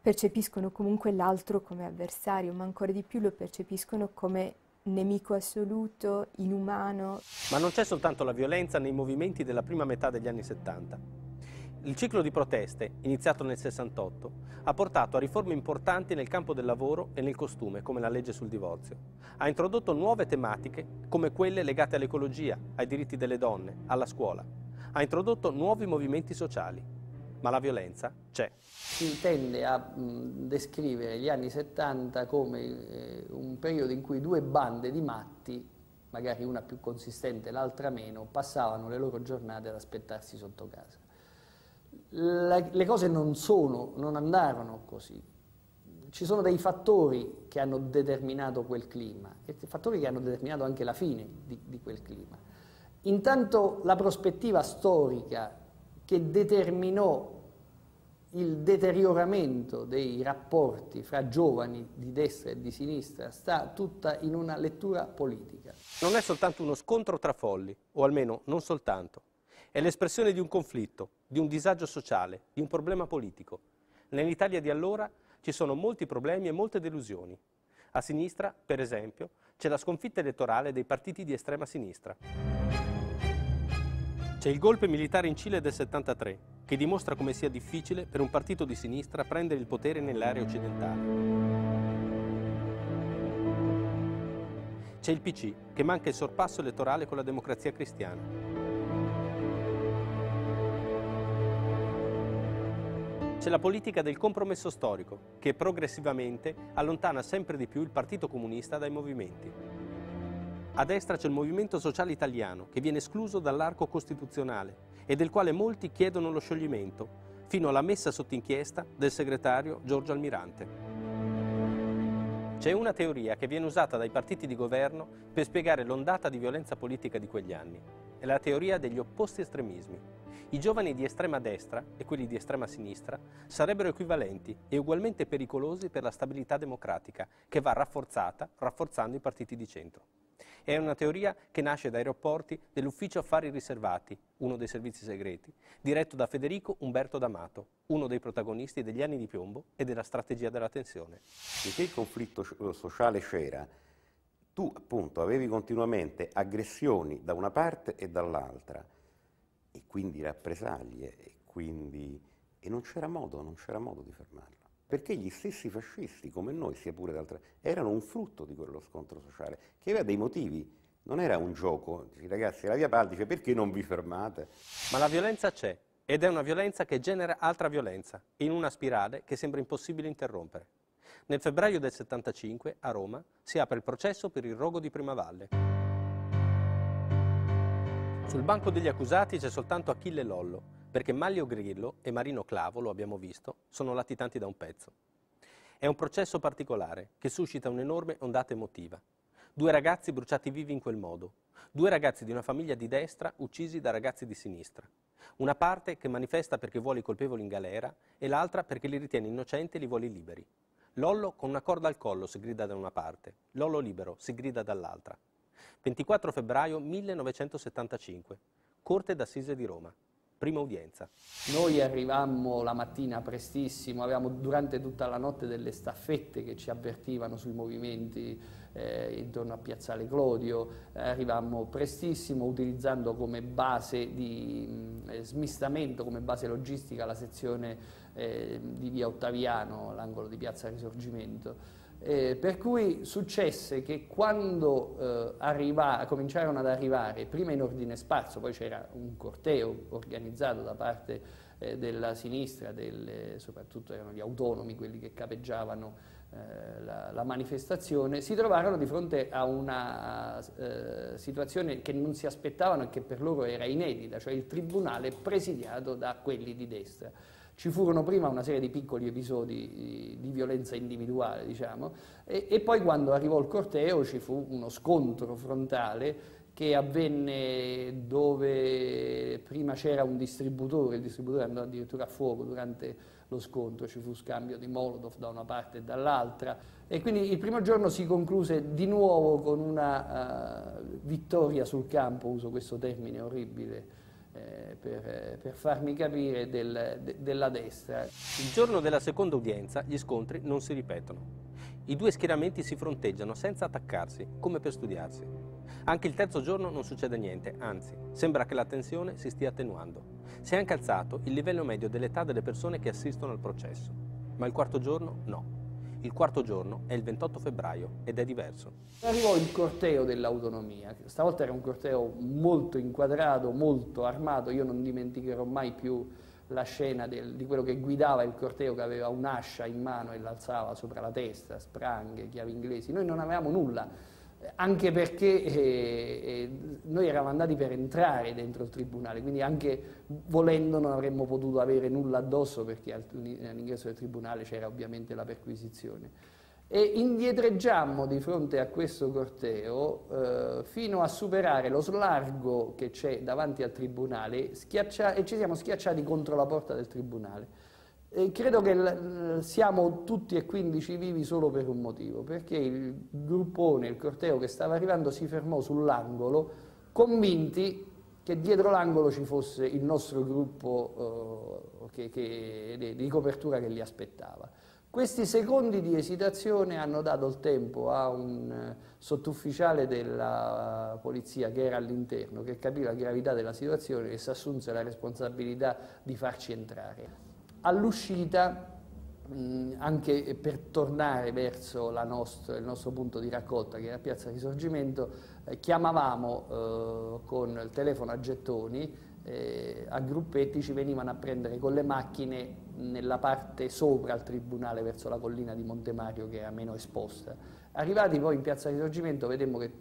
percepiscono comunque l'altro come avversario, ma ancora di più lo percepiscono come nemico assoluto, inumano. Ma non c'è soltanto la violenza nei movimenti della prima metà degli anni 70. Il ciclo di proteste, iniziato nel 68, ha portato a riforme importanti nel campo del lavoro e nel costume, come la legge sul divorzio. Ha introdotto nuove tematiche, come quelle legate all'ecologia, ai diritti delle donne, alla scuola. Ha introdotto nuovi movimenti sociali, ma la violenza c'è. Si tende a descrivere gli anni 70 come un periodo in cui 2 bande di matti, magari una più consistente e l'altra meno, passavano le loro giornate ad aspettarsi sotto casa. Le cose non andarono così. Ci sono dei fattori che hanno determinato quel clima e fattori che hanno determinato anche la fine di quel clima. Intanto la prospettiva storica che determinò il deterioramento dei rapporti fra giovani di destra e di sinistra sta tutta in una lettura politica. Non è soltanto uno scontro tra folli, o almeno non soltanto. È l'espressione di un conflitto, di un disagio sociale, di un problema politico. Nell'Italia di allora ci sono molti problemi e molte delusioni. A sinistra, per esempio, c'è la sconfitta elettorale dei partiti di estrema sinistra. C'è il golpe militare in Cile del 73, che dimostra come sia difficile per un partito di sinistra prendere il potere nell'area occidentale. C'è il PC, che manca il sorpasso elettorale con la Democrazia Cristiana. C'è la politica del compromesso storico, che progressivamente allontana sempre di più il Partito Comunista dai movimenti. A destra c'è il Movimento Sociale Italiano, che viene escluso dall'arco costituzionale e del quale molti chiedono lo scioglimento, fino alla messa sotto inchiesta del segretario Giorgio Almirante. C'è una teoria che viene usata dai partiti di governo per spiegare l'ondata di violenza politica di quegli anni. È la teoria degli opposti estremismi. I giovani di estrema destra e quelli di estrema sinistra sarebbero equivalenti e ugualmente pericolosi per la stabilità democratica, che va rafforzata rafforzando i partiti di centro. È una teoria che nasce dai rapporti dell'Ufficio Affari Riservati, uno dei servizi segreti, diretto da Federico Umberto D'Amato, uno dei protagonisti degli anni di piombo e della strategia della tensione. Finché il conflitto sociale c'era, tu appunto avevi continuamente aggressioni da una parte e dall'altra, e quindi rappresaglie, e non c'era modo di fermarlo. Perché gli stessi fascisti, come noi, sia pure d'altra, erano un frutto di quello scontro sociale, che aveva dei motivi, non era un gioco. Dici, ragazzi, la via Paldi, dice, perché non vi fermate? Ma la violenza c'è, ed è una violenza che genera altra violenza, in una spirale che sembra impossibile interrompere. Nel febbraio del 75, a Roma, si apre il processo per il rogo di Prima Valle. Sul banco degli accusati c'è soltanto Achille Lollo, perché Manlio Grillo e Marino Clavo, lo abbiamo visto, sono latitanti da un pezzo. È un processo particolare che suscita un'enorme ondata emotiva. Due ragazzi bruciati vivi in quel modo, due ragazzi di una famiglia di destra uccisi da ragazzi di sinistra. Una parte che manifesta perché vuole i colpevoli in galera e l'altra perché li ritiene innocenti e li vuole liberi. Lollo con una corda al collo si grida da una parte, Lollo libero si grida dall'altra. 24 febbraio 1975, Corte d'Assise di Roma. Prima udienza. Noi arrivammo la mattina prestissimo, avevamo durante tutta la notte delle staffette che ci avvertivano sui movimenti intorno a Piazzale Clodio, arrivammo prestissimo utilizzando come base di smistamento, come base logistica la sezione di via Ottaviano, l'angolo di Piazza Risorgimento. Per cui successe che quando cominciarono ad arrivare, prima in ordine sparso, poi c'era un corteo organizzato da parte della sinistra, soprattutto erano gli autonomi quelli che capeggiavano la manifestazione, si trovarono di fronte a una situazione che non si aspettavano e che per loro era inedita, cioè il tribunale presidiato da quelli di destra. Ci furono prima una serie di piccoli episodi di violenza individuale, diciamo, e poi quando arrivò il corteo ci fu uno scontro frontale che avvenne dove prima c'era un distributore, il distributore andò addirittura a fuoco durante lo scontro, ci fu scambio di Molotov da una parte e dall'altra, e quindi il primo giorno si concluse di nuovo con una vittoria sul campo, uso questo termine orribile, per farmi capire, della destra. Il giorno della seconda udienza gli scontri non si ripetono. I due schieramenti si fronteggiano senza attaccarsi, come per studiarsi. Anche il terzo giorno non succede niente, anzi, sembra che la tensione si stia attenuando. Si è anche alzato il livello medio dell'età delle persone che assistono al processo. Ma il quarto giorno no. Il quarto giorno è il 28 febbraio ed è diverso. Arrivò il corteo dell'autonomia, stavolta era un corteo molto inquadrato, molto armato, io non dimenticherò mai più la scena di quello che guidava il corteo, che aveva un'ascia in mano e l'alzava sopra la testa, spranghe, chiavi inglesi. Noi non avevamo nulla, anche perché noi eravamo andati per entrare dentro il tribunale, quindi anche volendo non avremmo potuto avere nulla addosso, perché all'ingresso del tribunale c'era ovviamente la perquisizione. E indietreggiammo di fronte a questo corteo fino a superare lo slargo che c'è davanti al tribunale e ci siamo schiacciati contro la porta del tribunale. E credo che siamo tutti e 15 vivi solo per un motivo, perché il gruppone, il corteo che stava arrivando si fermò sull'angolo, convinti che dietro l'angolo ci fosse il nostro gruppo di copertura che li aspettava. Questi secondi di esitazione hanno dato il tempo a un sottufficiale della polizia che era all'interno, che capì la gravità della situazione e si assunse la responsabilità di farci entrare. All'uscita, anche per tornare verso il nostro punto di raccolta, che era Piazza Risorgimento, chiamavamo con il telefono a gettoni, a gruppetti ci venivano a prendere con le macchine nella parte sopra al tribunale, verso la collina di Montemario che era meno esposta. Arrivati poi in Piazza Risorgimento vedemmo che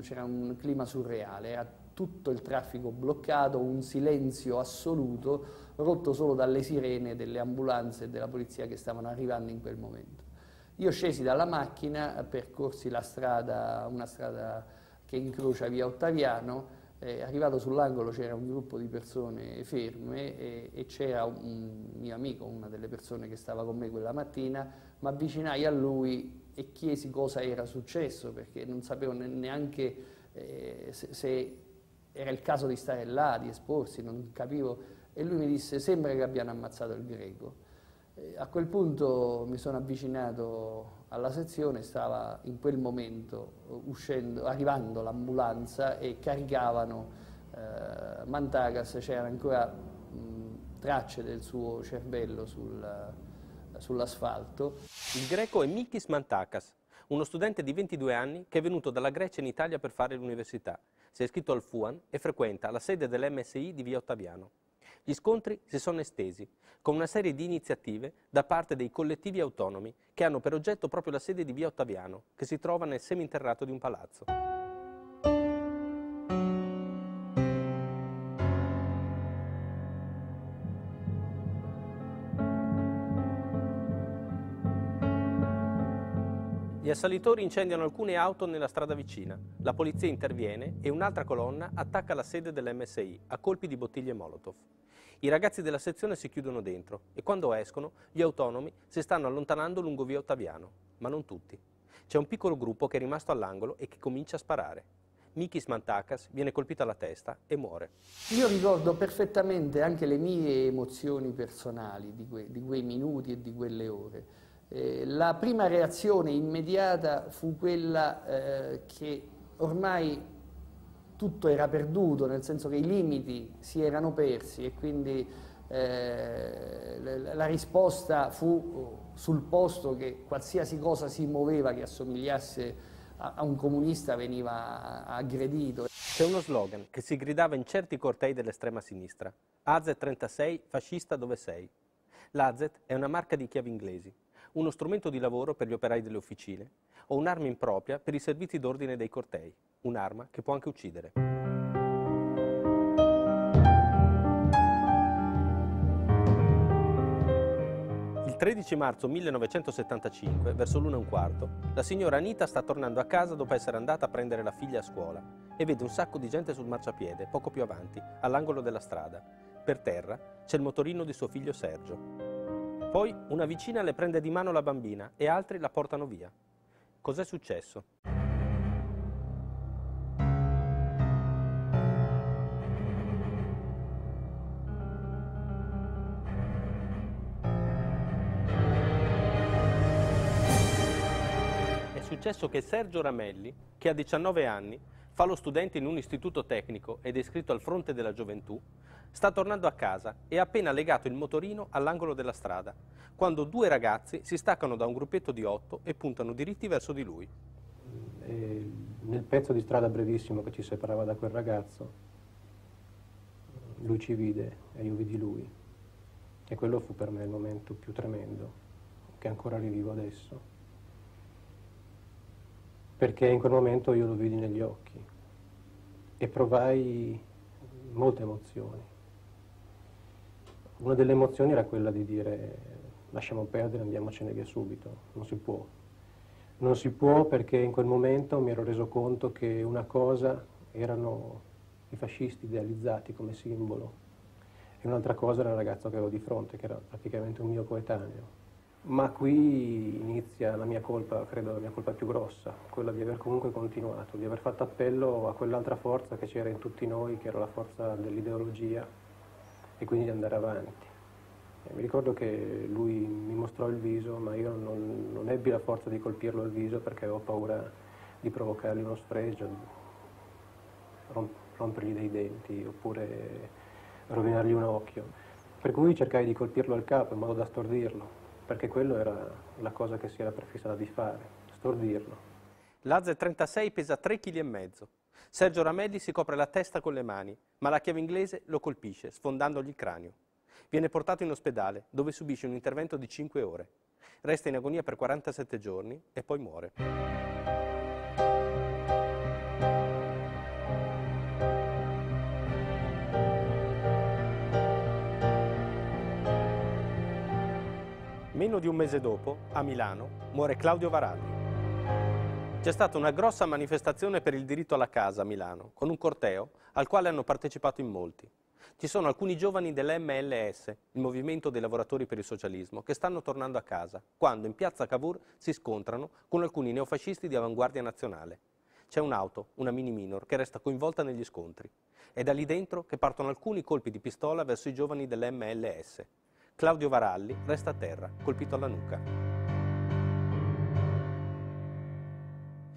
c'era un clima surreale, era tutto il traffico bloccato, un silenzio assoluto, rotto solo dalle sirene delle ambulanze e della polizia che stavano arrivando in quel momento. Io scesi dalla macchina, percorsi la strada, una strada che incrocia via Ottaviano, arrivato sull'angolo c'era un gruppo di persone ferme e c'era un mio amico, una delle persone che stava con me quella mattina, mi avvicinai a lui e chiesi cosa era successo, perché non sapevo neanche se era il caso di stare là, di esporsi, non capivo. E lui mi disse, sembra che abbiano ammazzato il Greco. A quel punto mi sono avvicinato alla sezione, stava in quel momento arrivando l'ambulanza e caricavano Mantagas, c'erano ancora tracce del suo cervello sull'asfalto. Il Greco è Mikis Mantakas, uno studente di 22 anni che è venuto dalla Grecia in Italia per fare l'università. Si è iscritto al FUAN e frequenta la sede dell'MSI di via Ottaviano. Gli scontri si sono estesi, con una serie di iniziative da parte dei collettivi autonomi che hanno per oggetto proprio la sede di via Ottaviano, che si trova nel seminterrato di un palazzo. Gli assalitori incendiano alcune auto nella strada vicina, la polizia interviene e un'altra colonna attacca la sede dell'MSI a colpi di bottiglie Molotov. I ragazzi della sezione si chiudono dentro e quando escono gli autonomi si stanno allontanando lungo via Ottaviano, ma non tutti. C'è un piccolo gruppo che è rimasto all'angolo e che comincia a sparare. Mikis Mantakas viene colpito alla testa e muore. Io ricordo perfettamente anche le mie emozioni personali di quei minuti e di quelle ore. La prima reazione immediata fu quella che ormai tutto era perduto, nel senso che i limiti si erano persi e quindi la risposta fu sul posto, che qualsiasi cosa si muoveva che assomigliasse a un comunista veniva aggredito. C'è uno slogan che si gridava in certi cortei dell'estrema sinistra, AZ 36, fascista dove sei. L'AZ è una marca di chiavi inglesi, uno strumento di lavoro per gli operai delle officine o un'arma impropria per i servizi d'ordine dei cortei. Un'arma che può anche uccidere. Il 13 marzo 1975, verso l'1:15, la signora Anita sta tornando a casa dopo essere andata a prendere la figlia a scuola e vede un sacco di gente sul marciapiede, poco più avanti, all'angolo della strada. Per terra c'è il motorino di suo figlio Sergio. Poi una vicina le prende di mano la bambina e altri la portano via. Cos'è successo? È successo che Sergio Ramelli, che a 19 anni fa lo studente in un istituto tecnico ed è iscritto al Fronte della Gioventù, sta tornando a casa e ha appena legato il motorino all'angolo della strada, quando due ragazzi si staccano da un gruppetto di 8 e puntano diritti verso di lui. E nel pezzo di strada brevissimo che ci separava da quel ragazzo, lui ci vide e io vidi lui. E quello fu per me il momento più tremendo, che ancora rivivo adesso. Perché in quel momento io lo vidi negli occhi e provai molte emozioni. Una delle emozioni era quella di dire lasciamo perdere, andiamocene via subito, non si può. Non si può perché in quel momento mi ero reso conto che una cosa erano i fascisti idealizzati come simbolo e un'altra cosa era il ragazzo che avevo di fronte, che era praticamente un mio coetaneo. Ma qui inizia la mia colpa, credo la mia colpa più grossa, quella di aver comunque continuato, di aver fatto appello a quell'altra forza che c'era in tutti noi, che era la forza dell'ideologia, e quindi di andare avanti. E mi ricordo che lui mi mostrò il viso, ma io non ebbi la forza di colpirlo al viso perché avevo paura di provocargli uno sfregio, rompergli dei denti oppure rovinargli un occhio. Per cui cercai di colpirlo al capo in modo da stordirlo, perché quello era la cosa che si era prefissata di fare, stordirlo. La Z36 pesa 3,5 kg. Sergio Ramelli si copre la testa con le mani, ma la chiave inglese lo colpisce, sfondandogli il cranio. Viene portato in ospedale, dove subisce un intervento di 5 ore. Resta in agonia per 47 giorni e poi muore. Meno di un mese dopo, a Milano, muore Claudio Varalli. C'è stata una grossa manifestazione per il diritto alla casa a Milano, con un corteo al quale hanno partecipato in molti. Ci sono alcuni giovani dell'MLS, il Movimento dei Lavoratori per il Socialismo, che stanno tornando a casa, quando in piazza Cavour si scontrano con alcuni neofascisti di Avanguardia Nazionale. C'è un'auto, una Mini Minor, che resta coinvolta negli scontri. È da lì dentro che partono alcuni colpi di pistola verso i giovani dell'MLS. Claudio Varalli resta a terra, colpito alla nuca.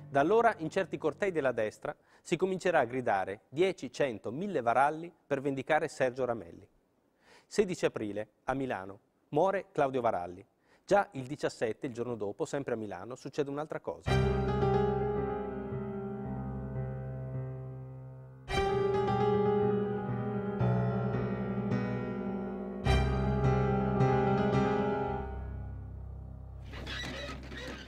Da allora, in certi cortei della destra, si comincerà a gridare 10, 100, 1000 Varalli per vendicare Sergio Ramelli. 16 aprile, a Milano, muore Claudio Varalli. Già il 17, il giorno dopo, sempre a Milano, succede un'altra cosa.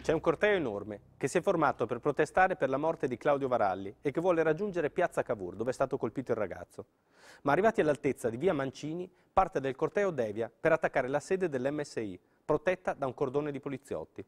C'è un corteo enorme che si è formato per protestare per la morte di Claudio Varalli e che vuole raggiungere piazza Cavour, dove è stato colpito il ragazzo. Ma arrivati all'altezza di via Mancini, parte del corteo devia per attaccare la sede dell'MSI, protetta da un cordone di poliziotti.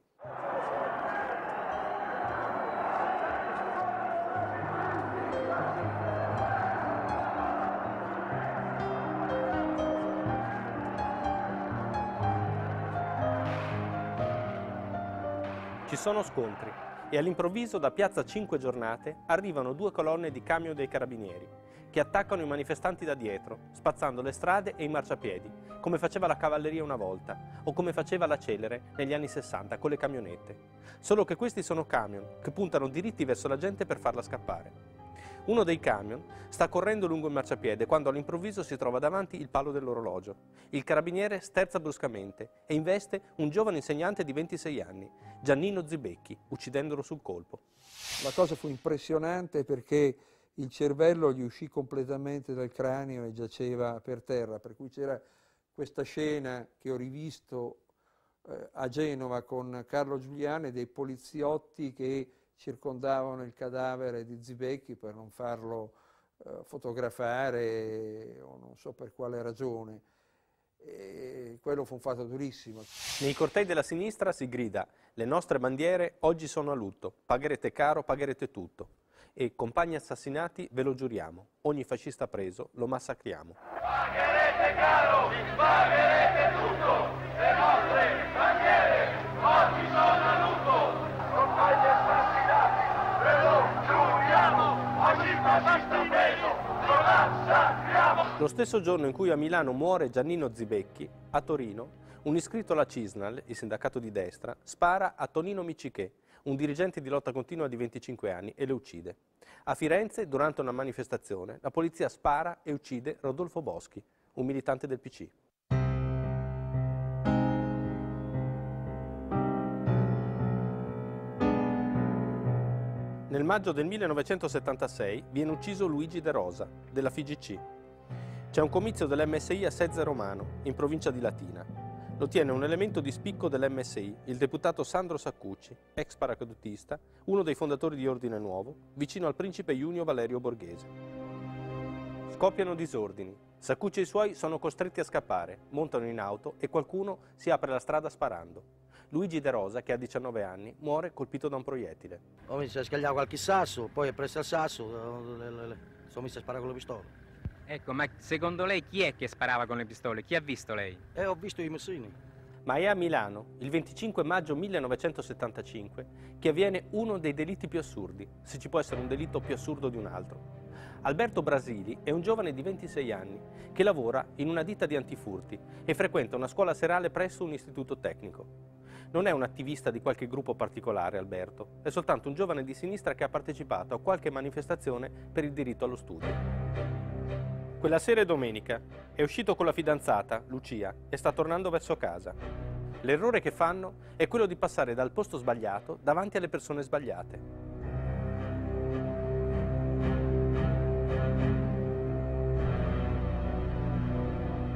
Ci sono scontri e all'improvviso da piazza 5 Giornate arrivano 2 colonne di camion dei carabinieri che attaccano i manifestanti da dietro, spazzando le strade e i marciapiedi, come faceva la cavalleria una volta o come faceva la Celere negli anni 60 con le camionette. Solo che questi sono camion che puntano diritti verso la gente per farla scappare. Uno dei camion sta correndo lungo il marciapiede quando all'improvviso si trova davanti il palo dell'orologio. Il carabiniere sterza bruscamente e investe un giovane insegnante di 26 anni, Giannino Zibecchi, uccidendolo sul colpo. La cosa fu impressionante perché il cervello gli uscì completamente dal cranio e giaceva per terra, per cui c'era questa scena che ho rivisto a Genova con Carlo Giuliani, dei poliziotti che circondavano il cadavere di Zibecchi per non farlo fotografare o non so per quale ragione. E quello fu un fatto durissimo. Nei cortei della sinistra si grida: le nostre bandiere oggi sono a lutto, pagherete caro, pagherete tutto. E compagni assassinati, ve lo giuriamo, ogni fascista preso lo massacriamo. Pagherete caro, pagherete tutto, le nostre bandiere oggi sono a lutto. Compagni assassinati, lo stesso giorno in cui a Milano muore Giannino Zibecchi, a Torino, un iscritto alla Cisnal, il sindacato di destra, spara a Tonino Micichè, un dirigente di Lotta Continua di 25 anni, e lo uccide. A Firenze, durante una manifestazione, la polizia spara e uccide Rodolfo Boschi, un militante del PC. Nel maggio del 1976 viene ucciso Luigi De Rosa, della FIGC. C'è un comizio dell'MSI a Sezze Romano, in provincia di Latina. Lo tiene un elemento di spicco dell'MSI, il deputato Sandro Saccucci, ex paracadutista, uno dei fondatori di Ordine Nuovo, vicino al principe Junio Valerio Borghese. Scoppiano disordini. Saccucci e i suoi sono costretti a scappare, montano in auto e qualcuno si apre la strada sparando. Luigi De Rosa, che ha 19 anni, muore colpito da un proiettile. Mi si è scagliato qualche sasso, poi è preso il sasso, mi si è sparato con la pistola. Ecco, ma secondo lei chi è che sparava con le pistole? Chi ha visto lei? Ho visto i Messini. Ma è a Milano, il 25 maggio 1975, che avviene uno dei delitti più assurdi, se ci può essere un delitto più assurdo di un altro. Alberto Brasili è un giovane di 26 anni che lavora in una ditta di antifurti e frequenta una scuola serale presso un istituto tecnico. Non è un attivista di qualche gruppo particolare, Alberto, è soltanto un giovane di sinistra che ha partecipato a qualche manifestazione per il diritto allo studio. Quella sera e domenica è uscito con la fidanzata, Lucia, e sta tornando verso casa. L'errore che fanno è quello di passare dal posto sbagliato davanti alle persone sbagliate.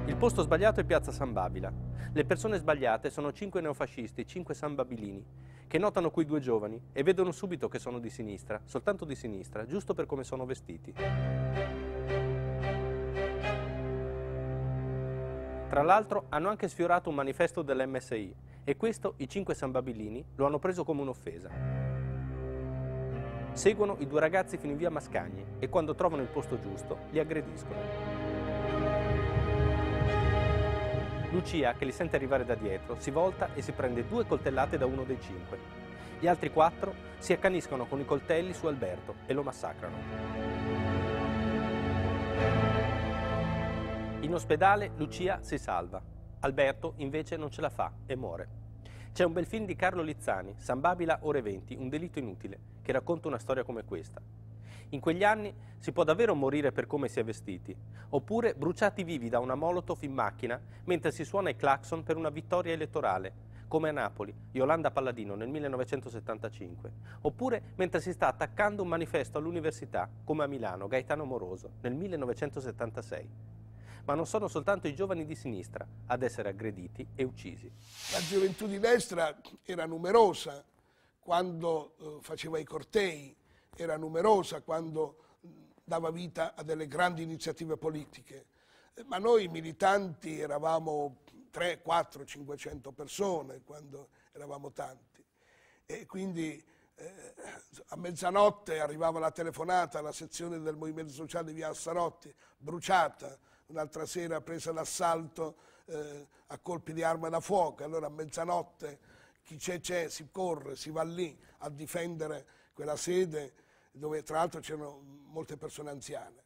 Il posto sbagliato è Piazza San Babila. Le persone sbagliate sono 5 neofascisti, 5 sanbabilini, che notano quei due giovani e vedono subito che sono di sinistra, soltanto di sinistra, giusto per come sono vestiti. Tra l'altro hanno anche sfiorato un manifesto dell'MSI e questo i 5 sanbabilini lo hanno preso come un'offesa. Seguono i due ragazzi fino in via Mascagni e quando trovano il posto giusto li aggrediscono. Lucia, che li sente arrivare da dietro, si volta e si prende 2 coltellate da uno dei 5. Gli altri 4 si accaniscono con i coltelli su Alberto e lo massacrano. In ospedale Lucia si salva, Alberto invece non ce la fa e muore. C'è un bel film di Carlo Lizzani, San Babila ore 20, un delitto inutile, che racconta una storia come questa. In quegli anni si può davvero morire per come si è vestiti, oppure bruciati vivi da una molotov in macchina mentre si suona il clacson per una vittoria elettorale, come a Napoli, Yolanda Palladino nel 1975, oppure mentre si sta attaccando un manifesto all'università, come a Milano, Gaetano Moroso nel 1976. Ma non sono soltanto i giovani di sinistra ad essere aggrediti e uccisi. La gioventù di destra era numerosa quando faceva i cortei, era numerosa quando dava vita a delle grandi iniziative politiche, ma noi militanti eravamo 3, 4, 500 persone quando eravamo tanti e quindi a mezzanotte arrivava la telefonata alla sezione del Movimento Sociale via Assarotti, bruciata. Un'altra sera presa d'assalto a colpi di arma da fuoco, allora a mezzanotte chi c'è, si corre, si va lì a difendere quella sede dove tra l'altro c'erano molte persone anziane.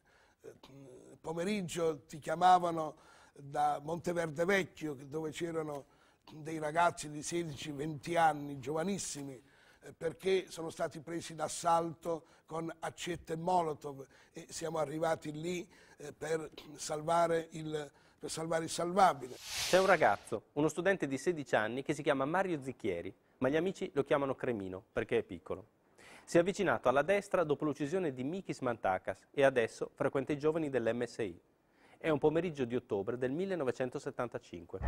Pomeriggio ti chiamavano da Monteverde Vecchio dove c'erano dei ragazzi di 16-20 anni, giovanissimi, perché sono stati presi d'assalto con accette molotov e siamo arrivati lì per salvare il salvabile. C'è un ragazzo, uno studente di 16 anni che si chiama Mario Zicchieri, ma gli amici lo chiamano Cremino perché è piccolo. Si è avvicinato alla destra dopo l'uccisione di Mikis Mantakas e adesso frequenta i giovani dell'MSI. È un pomeriggio di ottobre del 1975.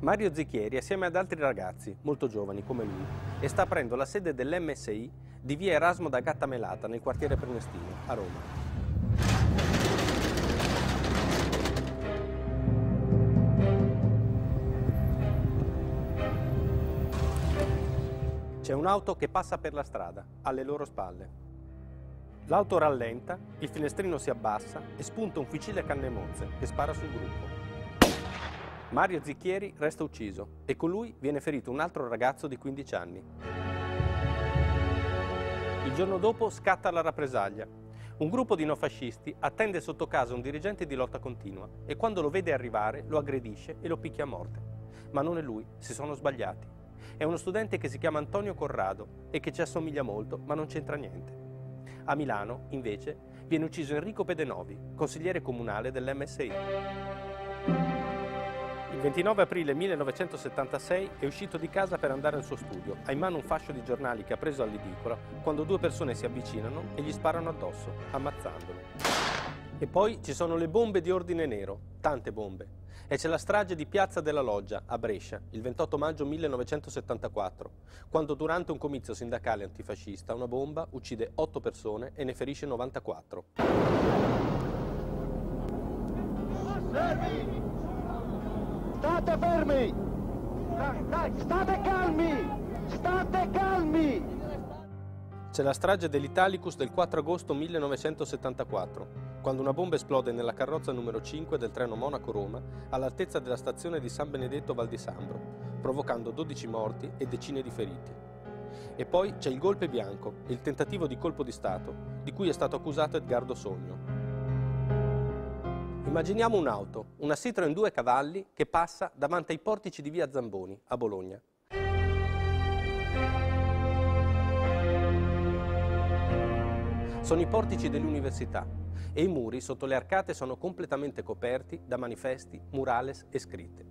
Mario Zicchieri, assieme ad altri ragazzi, molto giovani come lui, e sta aprendo la sede dell'MSI di via Erasmo da Gattamelata, nel quartiere Prenestino, a Roma. C'è un'auto che passa per la strada, alle loro spalle. L'auto rallenta, il finestrino si abbassa e spunta un fucile a canne mozze che spara sul gruppo. Mario Zicchieri resta ucciso e con lui viene ferito un altro ragazzo di 15 anni. Il giorno dopo scatta la rappresaglia. Un gruppo di neofascisti attende sotto casa un dirigente di Lotta Continua e quando lo vede arrivare lo aggredisce e lo picchia a morte. Ma non è lui, si sono sbagliati. È uno studente che si chiama Antonio Corrado e che ci assomiglia molto ma non c'entra niente. A Milano, invece, viene ucciso Enrico Pedenovi, consigliere comunale dell'MSI. Il 29 aprile 1976 è uscito di casa per andare al suo studio, ha in mano un fascio di giornali che ha preso all'edicola, quando 2 persone si avvicinano e gli sparano addosso, ammazzandolo. E poi ci sono le bombe di ordine nero, tante bombe, e c'è la strage di Piazza della Loggia, a Brescia, il 28 maggio 1974, quando durante un comizio sindacale antifascista una bomba uccide 8 persone e ne ferisce 94. Servi! State fermi! State calmi! State calmi! C'è la strage dell'Italicus del 4 agosto 1974. quando una bomba esplode nella carrozza numero 5 del treno Monaco-Roma all'altezza della stazione di San Benedetto Val di Sambro, provocando 12 morti e decine di feriti. E poi c'è il golpe bianco, il tentativo di colpo di Stato, di cui è stato accusato Edgardo Sogno. Immaginiamo un'auto, una Citroën 2 cavalli, che passa davanti ai portici di via Zamboni, a Bologna. Sono i portici dell'università e i muri sotto le arcate sono completamente coperti da manifesti, murales e scritte.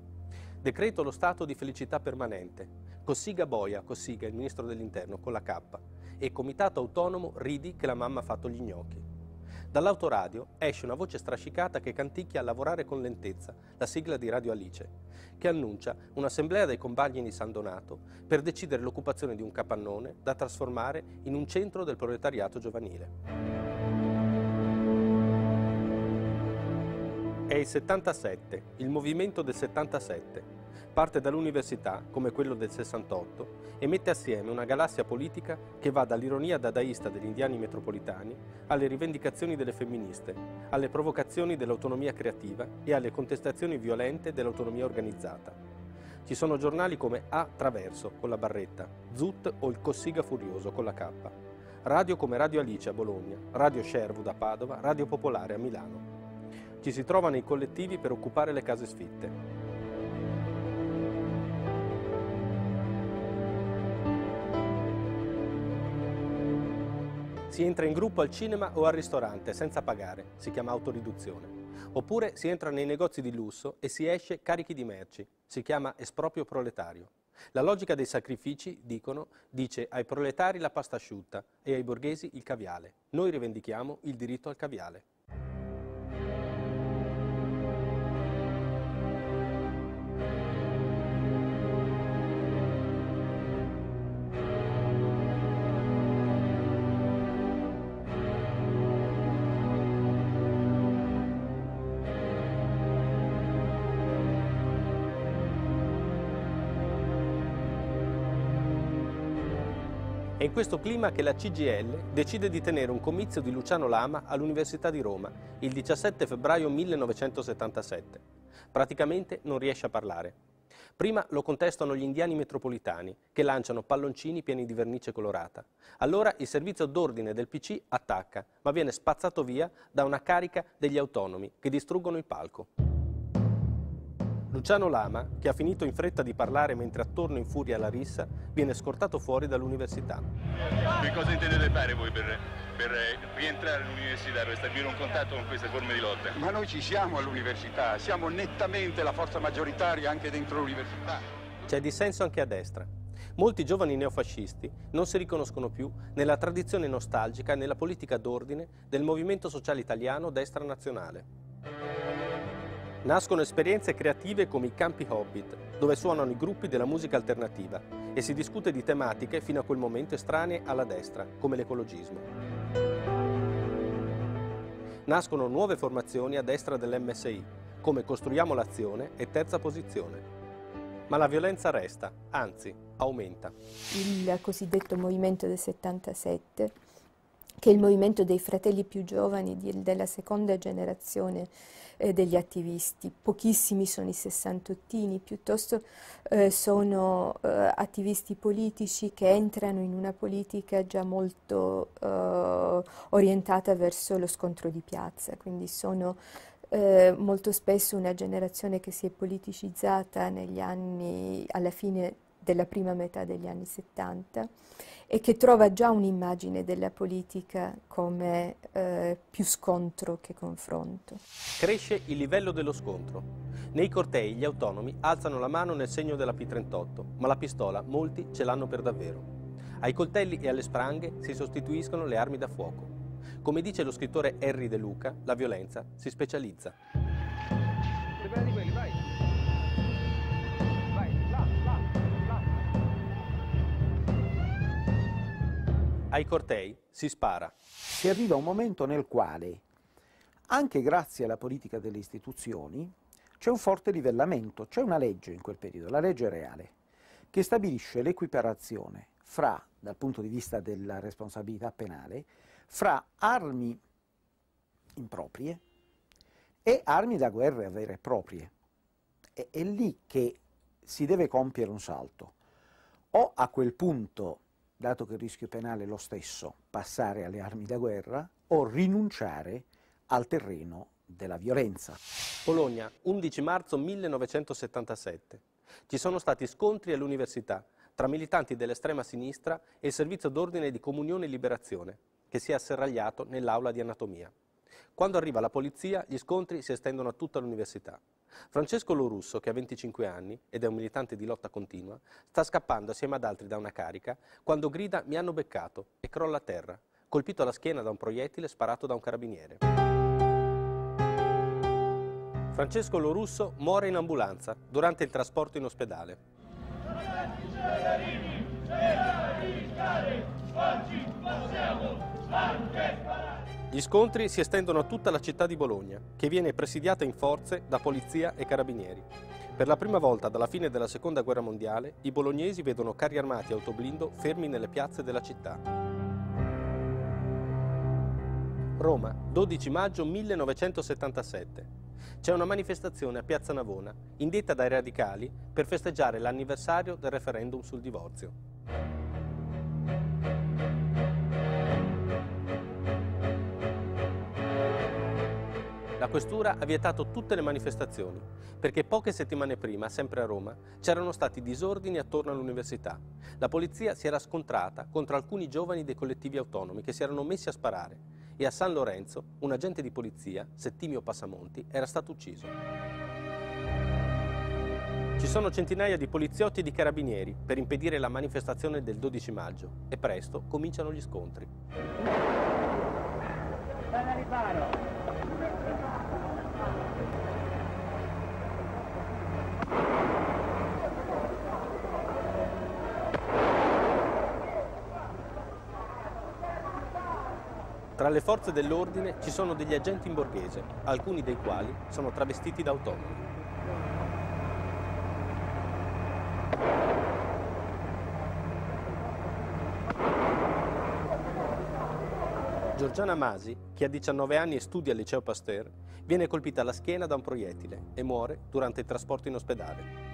Decreto lo stato di felicità permanente. Cossiga boia, Cossiga, il ministro dell'interno, con la K. E comitato autonomo ridi che la mamma ha fatto gli gnocchi. Dall'autoradio esce una voce strascicata che canticchia a lavorare con lentezza, la sigla di Radio Alice, che annuncia un'assemblea dei compagni di San Donato per decidere l'occupazione di un capannone da trasformare in un centro del proletariato giovanile. È il 77, il movimento del 77. Parte dall'università, come quello del 68, e mette assieme una galassia politica che va dall'ironia dadaista degli indiani metropolitani alle rivendicazioni delle femministe, alle provocazioni dell'autonomia creativa e alle contestazioni violente dell'autonomia organizzata. Ci sono giornali come A Traverso, con la barretta, Zut o il Cossiga Furioso, con la K, radio come Radio Alice a Bologna, Radio Sherwood a Padova, Radio Popolare a Milano. Ci si trova nei collettivi per occupare le case sfitte. Si entra in gruppo al cinema o al ristorante senza pagare, si chiama autoriduzione. Oppure si entra nei negozi di lusso e si esce carichi di merci, si chiama esproprio proletario. La logica dei sacrifici, dice ai proletari la pasta asciutta e ai borghesi il caviale. Noi rivendichiamo il diritto al caviale. È in questo clima che la CGIL decide di tenere un comizio di Luciano Lama all'Università di Roma il 17 febbraio 1977. Praticamente non riesce a parlare. Prima lo contestano gli indiani metropolitani, che lanciano palloncini pieni di vernice colorata. Allora il servizio d'ordine del PC attacca, ma viene spazzato via da una carica degli autonomi che distruggono il palco. Luciano Lama, che ha finito in fretta di parlare mentre attorno in furia la rissa, viene scortato fuori dall'università. Che cosa intendete fare voi per rientrare all'università, per stabilire un contatto con queste forme di lotta? Ma noi ci siamo all'università, siamo nettamente la forza maggioritaria anche dentro l'università. C'è dissenso anche a destra. Molti giovani neofascisti non si riconoscono più nella tradizione nostalgica e nella politica d'ordine del Movimento Sociale Italiano Destra Nazionale. Nascono esperienze creative come i campi Hobbit, dove suonano i gruppi della musica alternativa e si discute di tematiche fino a quel momento estranee alla destra, come l'ecologismo. Nascono nuove formazioni a destra dell'MSI, come Costruiamo l'Azione e Terza Posizione. Ma la violenza resta, anzi, aumenta. Il cosiddetto movimento del 77, che è il movimento dei fratelli più giovani della seconda generazione degli attivisti. Pochissimi sono i sessantottini, piuttosto sono attivisti politici che entrano in una politica già molto orientata verso lo scontro di piazza, quindi sono molto spesso una generazione che si è politicizzata negli anni, alla fine della prima metà degli anni 70, e che trova già un'immagine della politica come più scontro che confronto. Cresce il livello dello scontro. Nei cortei gli autonomi alzano la mano nel segno della P38, ma la pistola molti ce l'hanno per davvero. Ai coltelli e alle spranghe si sostituiscono le armi da fuoco. Come dice lo scrittore Henry De Luca, la violenza si specializza. Ai cortei si spara. Si arriva a un momento nel quale, anche grazie alla politica delle istituzioni, c'è un forte livellamento, c'è una legge in quel periodo, la legge Reale, che stabilisce l'equiparazione fra, dal punto di vista della responsabilità penale, fra armi improprie e armi da guerra vere e proprie. È lì che si deve compiere un salto. O a quel punto, dato che il rischio penale è lo stesso, passare alle armi da guerra o rinunciare al terreno della violenza. Bologna, 11 marzo 1977. Ci sono stati scontri all'università tra militanti dell'estrema sinistra e il servizio d'ordine di Comunione e Liberazione, che si è asserragliato nell'aula di anatomia. Quando arriva la polizia, gli scontri si estendono a tutta l'università. Francesco Lorusso, che ha 25 anni ed è un militante di Lotta Continua, sta scappando assieme ad altri da una carica quando grida «Mi hanno beccato» e crolla a terra, colpito alla schiena da un proiettile sparato da un carabiniere. Francesco Lorusso muore in ambulanza durante il trasporto in ospedale. Gli scontri si estendono a tutta la città di Bologna, che viene presidiata in forze da polizia e carabinieri. Per la prima volta dalla fine della Seconda Guerra Mondiale, i bolognesi vedono carri armati e autoblindo fermi nelle piazze della città. Roma, 12 maggio 1977. C'è una manifestazione a Piazza Navona, indetta dai radicali per festeggiare l'anniversario del referendum sul divorzio. La questura ha vietato tutte le manifestazioni, perché poche settimane prima, sempre a Roma, c'erano stati disordini attorno all'università. La polizia si era scontrata contro alcuni giovani dei collettivi autonomi che si erano messi a sparare e a San Lorenzo un agente di polizia, Settimio Passamonti, era stato ucciso. Ci sono centinaia di poliziotti e di carabinieri per impedire la manifestazione del 12 maggio e presto cominciano gli scontri. Tra le forze dell'ordine ci sono degli agenti in borghese, alcuni dei quali sono travestiti da autonomi. Giorgiana Masi, che ha 19 anni e studia al liceo Pasteur, viene colpita alla schiena da un proiettile e muore durante il trasporto in ospedale.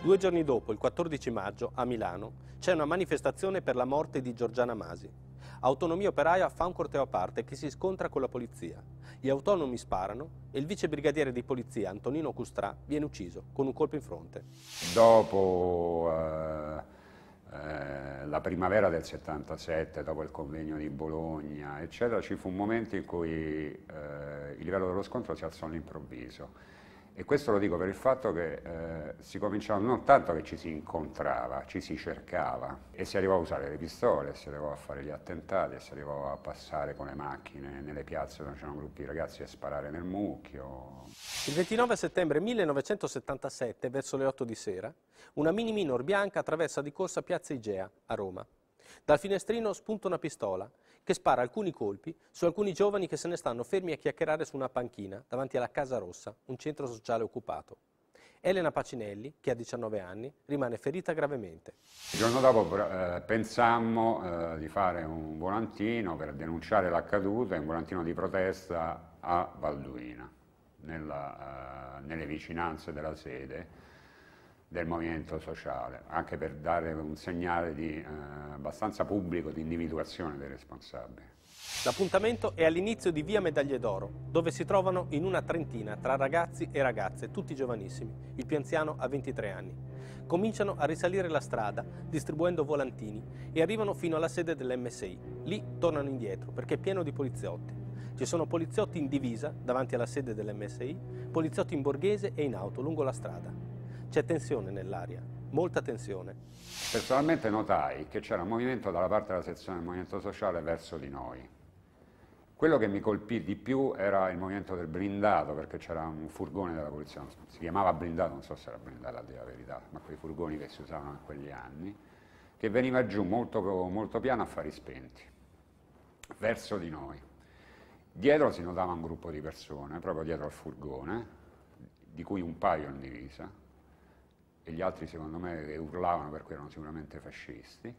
Due giorni dopo, il 14 maggio, a Milano, c'è una manifestazione per la morte di Giorgiana Masi. Autonomia Operaia fa un corteo a parte che si scontra con la polizia. Gli autonomi sparano e il vicebrigadiere di polizia, Antonino Custrà, viene ucciso con un colpo in fronte. Dopo la primavera del 77, dopo il convegno di Bologna, eccetera, ci fu un momento in cui il livello dello scontro si alzò all'improvviso. E questo lo dico per il fatto che si cominciava, non tanto che ci si incontrava, ci si cercava e si arrivò a usare le pistole, si arrivò a fare gli attentati, si arrivò a passare con le macchine nelle piazze dove c'erano gruppi di ragazzi a sparare nel mucchio. Il 29 settembre 1977, verso le 8 di sera, una mini minor bianca attraversa di corsa Piazza Igea a Roma. Dal finestrino spunta una pistola che spara alcuni colpi su alcuni giovani che se ne stanno fermi a chiacchierare su una panchina davanti alla Casa Rossa, un centro sociale occupato. Elena Pacinelli, che ha 19 anni, rimane ferita gravemente. Il giorno dopo pensammo di fare un volantino per denunciare l'accaduto, un volantino di protesta a Balduina, nelle vicinanze della sede del Movimento Sociale, anche per dare un segnale di, abbastanza pubblico di individuazione dei responsabili. L'appuntamento è all'inizio di Via Medaglie d'Oro, dove si trovano in una trentina tra ragazzi e ragazze, tutti giovanissimi, il più anziano ha 23 anni. Cominciano a risalire la strada, distribuendo volantini, e arrivano fino alla sede dell'MSI. Lì tornano indietro, perché è pieno di poliziotti. Ci sono poliziotti in divisa, davanti alla sede dell'MSI, poliziotti in borghese e in auto, lungo la strada. C'è tensione nell'aria, molta tensione. Personalmente notai che c'era un movimento dalla parte della sezione del Movimento Sociale verso di noi. Quello che mi colpì di più era il movimento del blindato, perché c'era un furgone della polizia, si chiamava blindato, non so se era blindato a dire la verità, ma quei furgoni che si usavano in quegli anni, che veniva giù molto, molto piano a fari spenti, verso di noi. Dietro si notava un gruppo di persone, proprio dietro al furgone, di cui un paio in divisa, e gli altri secondo me urlavano per cui erano sicuramente fascisti,